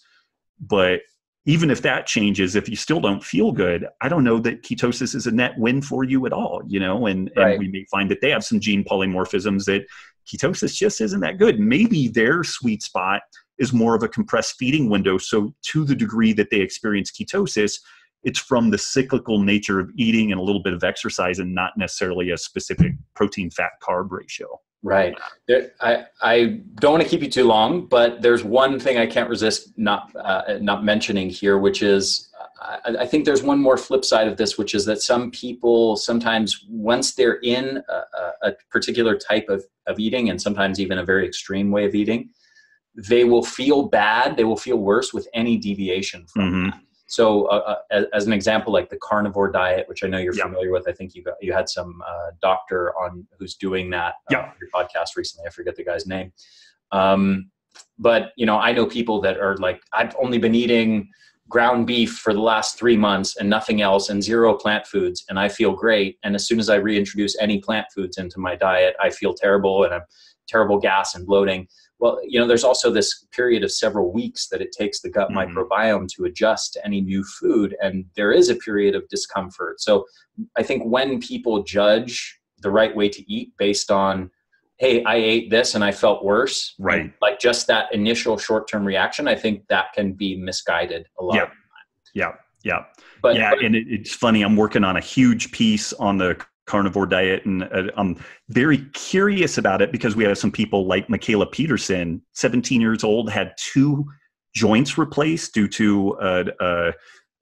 But even if that changes, if you still don't feel good, I don't know that ketosis is a net win for you at all, you know, and, right. and we may find that they have some gene polymorphisms that ketosis just isn't that good. Maybe their sweet spot is more of a compressed feeding window. So to the degree that they experience ketosis, it's from the cyclical nature of eating and a little bit of exercise, and not necessarily a specific protein, fat, carb ratio. Right. There, I, I don't want to keep you too long, but there's one thing I can't resist not, uh, not mentioning here, which is uh, I, I think there's one more flip side of this, which is that some people sometimes, once they're in a, a particular type of, of eating, and sometimes even a very extreme way of eating, they will feel bad. They will feel worse with any deviation from mm-hmm. that. So uh, uh, as an example, like the carnivore diet, which I know you're yeah. familiar with, I think you got, you had some uh, doctor on who's doing that uh, yeah. on your podcast recently. I forget the guy's name. Um, but, you know, I know people that are like, I've only been eating ground beef for the last three months and nothing else and zero plant foods, and I feel great. And as soon as I reintroduce any plant foods into my diet, I feel terrible, and I'm terrible gas and bloating. Well, you know, there's also this period of several weeks that it takes the gut mm-hmm. microbiome to adjust to any new food, and there is a period of discomfort. So I think when people judge the right way to eat based on, hey, I ate this and I felt worse, right? Like just that initial short-term reaction, I think that can be misguided a lot. Yeah, yeah, yeah. But, yeah, but, and it, it's funny. I'm working on a huge piece on the carnivore diet, and uh, I'm very curious about it because we have some people like Michaela Peterson, seventeen years old, had two joints replaced due to a, a,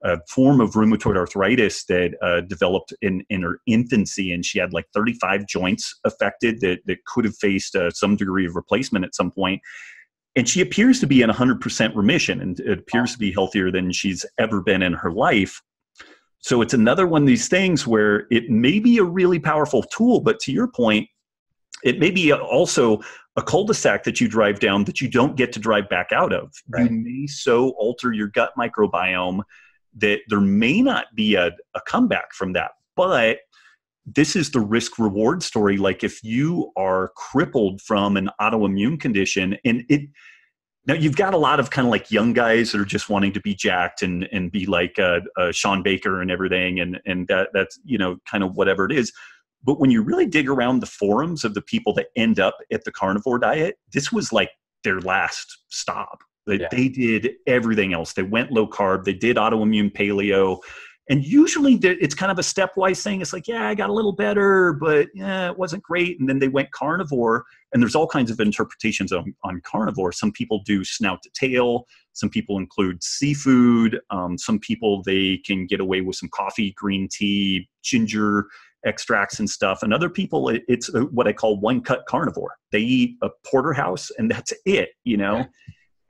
a form of rheumatoid arthritis that uh, developed in, in her infancy, and she had like thirty-five joints affected that, that could have faced uh, some degree of replacement at some point. And she appears to be in one hundred percent remission, and it appears to be healthier than she's ever been in her life. So it's another one of these things where it may be a really powerful tool, but to your point, it may be also a cul-de-sac that you drive down that you don't get to drive back out of. Right. You may so alter your gut microbiome that there may not be a, a comeback from that. But this is the risk-reward story. Like if you are crippled from an autoimmune condition, and it – now, you've got a lot of kind of like young guys that are just wanting to be jacked and, and be like uh, uh, Sean Baker and everything, and, and that, that's, you know, kind of whatever it is. But when you really dig around the forums of the people that end up at the carnivore diet, this was like their last stop. They, yeah. they did everything else. They went low carb. They did autoimmune paleo. And usually it's kind of a stepwise thing. It's like, yeah, I got a little better, but yeah, it wasn't great. And then they went carnivore, and there's all kinds of interpretations on, on carnivore. Some people do snout to tail. Some people include seafood. Um, some people, they can get away with some coffee, green tea, ginger extracts and stuff. And other people, it, it's what I call one cut carnivore. They eat a porterhouse and that's it, you know? Yeah.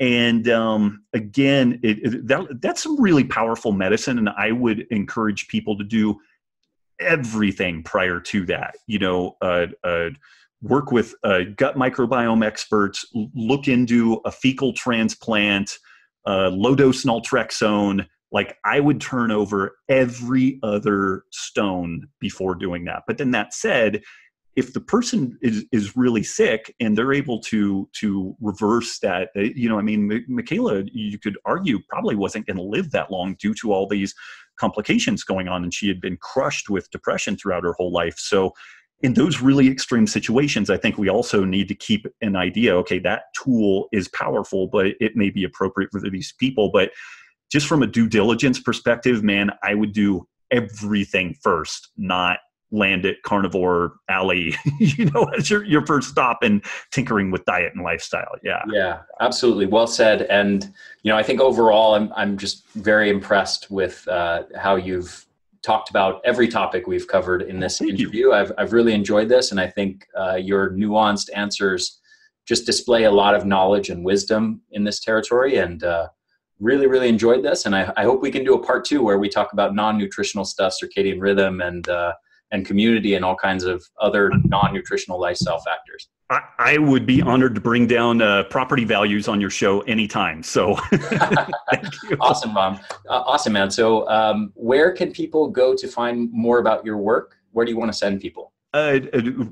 And um, again, it, it, that, that's some really powerful medicine. And I would encourage people to do everything prior to that. You know, uh, uh, work with uh, gut microbiome experts, look into a fecal transplant, uh, low-dose naltrexone. Like, I would turn over every other stone before doing that. But then that said, if the person is, is really sick and they're able to, to reverse that, you know, I mean, Michaela, you could argue, probably wasn't going to live that long due to all these complications going on. And she had been crushed with depression throughout her whole life. So in those really extreme situations, I think we also need to keep an idea, okay, that tool is powerful, but it may be appropriate for these people. But just from a due diligence perspective, man, I would do everything first, not land at Carnivore Alley, you know, as your, your first stop and tinkering with diet and lifestyle. Yeah. Yeah, absolutely. Well said. And, you know, I think overall, I'm, I'm just very impressed with uh, how you've talked about every topic we've covered in this Thank interview. You. I've, I've really enjoyed this. And I think uh, your nuanced answers just display a lot of knowledge and wisdom in this territory. And uh, really, really enjoyed this. And I, I hope we can do a part two where we talk about non-nutritional stuff, circadian rhythm, and, uh, and community and all kinds of other non-nutritional lifestyle factors. I, I would be honored to bring down uh, property values on your show anytime. So thank you. Awesome, Mom. Uh, awesome, man. So um, where can people go to find more about your work? Where do you want to send people? Uh,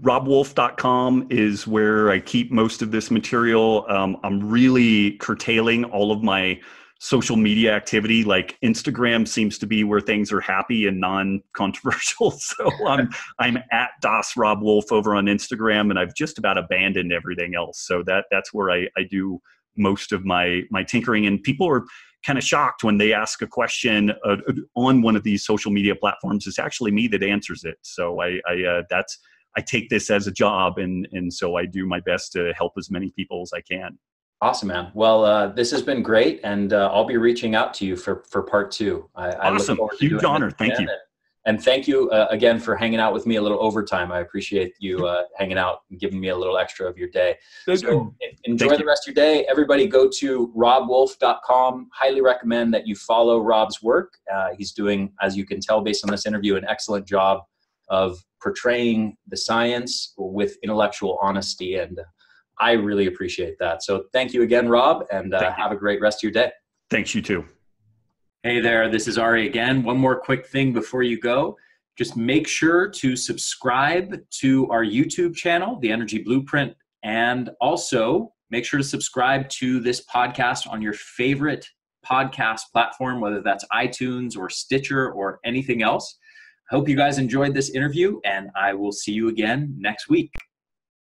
Rob Wolf dot com is where I keep most of this material. Um, I'm really curtailing all of my social media activity. Like Instagram seems to be where things are happy and non-controversial. So I'm I'm at Das Robb Wolf over on Instagram, and I've just about abandoned everything else. So that that's where I, I do most of my my tinkering. And people are kind of shocked when they ask a question uh, on one of these social media platforms. It's actually me that answers it. So I, I uh, that's I take this as a job, and and so I do my best to help as many people as I can. Awesome, man. Well, uh, this has been great, and uh, I'll be reaching out to you for, for part two. I, awesome. I look forward to Huge honor. Thank you. And thank you uh, again for hanging out with me a little overtime. I appreciate you uh, hanging out and giving me a little extra of your day. So enjoy thank the rest you. of your day. Everybody go to Rob Wolf dot com. Highly recommend that you follow Rob's work. Uh, he's doing, as you can tell based on this interview, an excellent job of portraying the science with intellectual honesty, and uh, I really appreciate that. So thank you again, Rob, and uh, have a great rest of your day. Thanks, you too. Hey there, this is Ari again. One more quick thing before you go. Just make sure to subscribe to our YouTube channel, The Energy Blueprint, and also make sure to subscribe to this podcast on your favorite podcast platform, whether that's iTunes or Stitcher or anything else. I hope you guys enjoyed this interview, and I will see you again next week.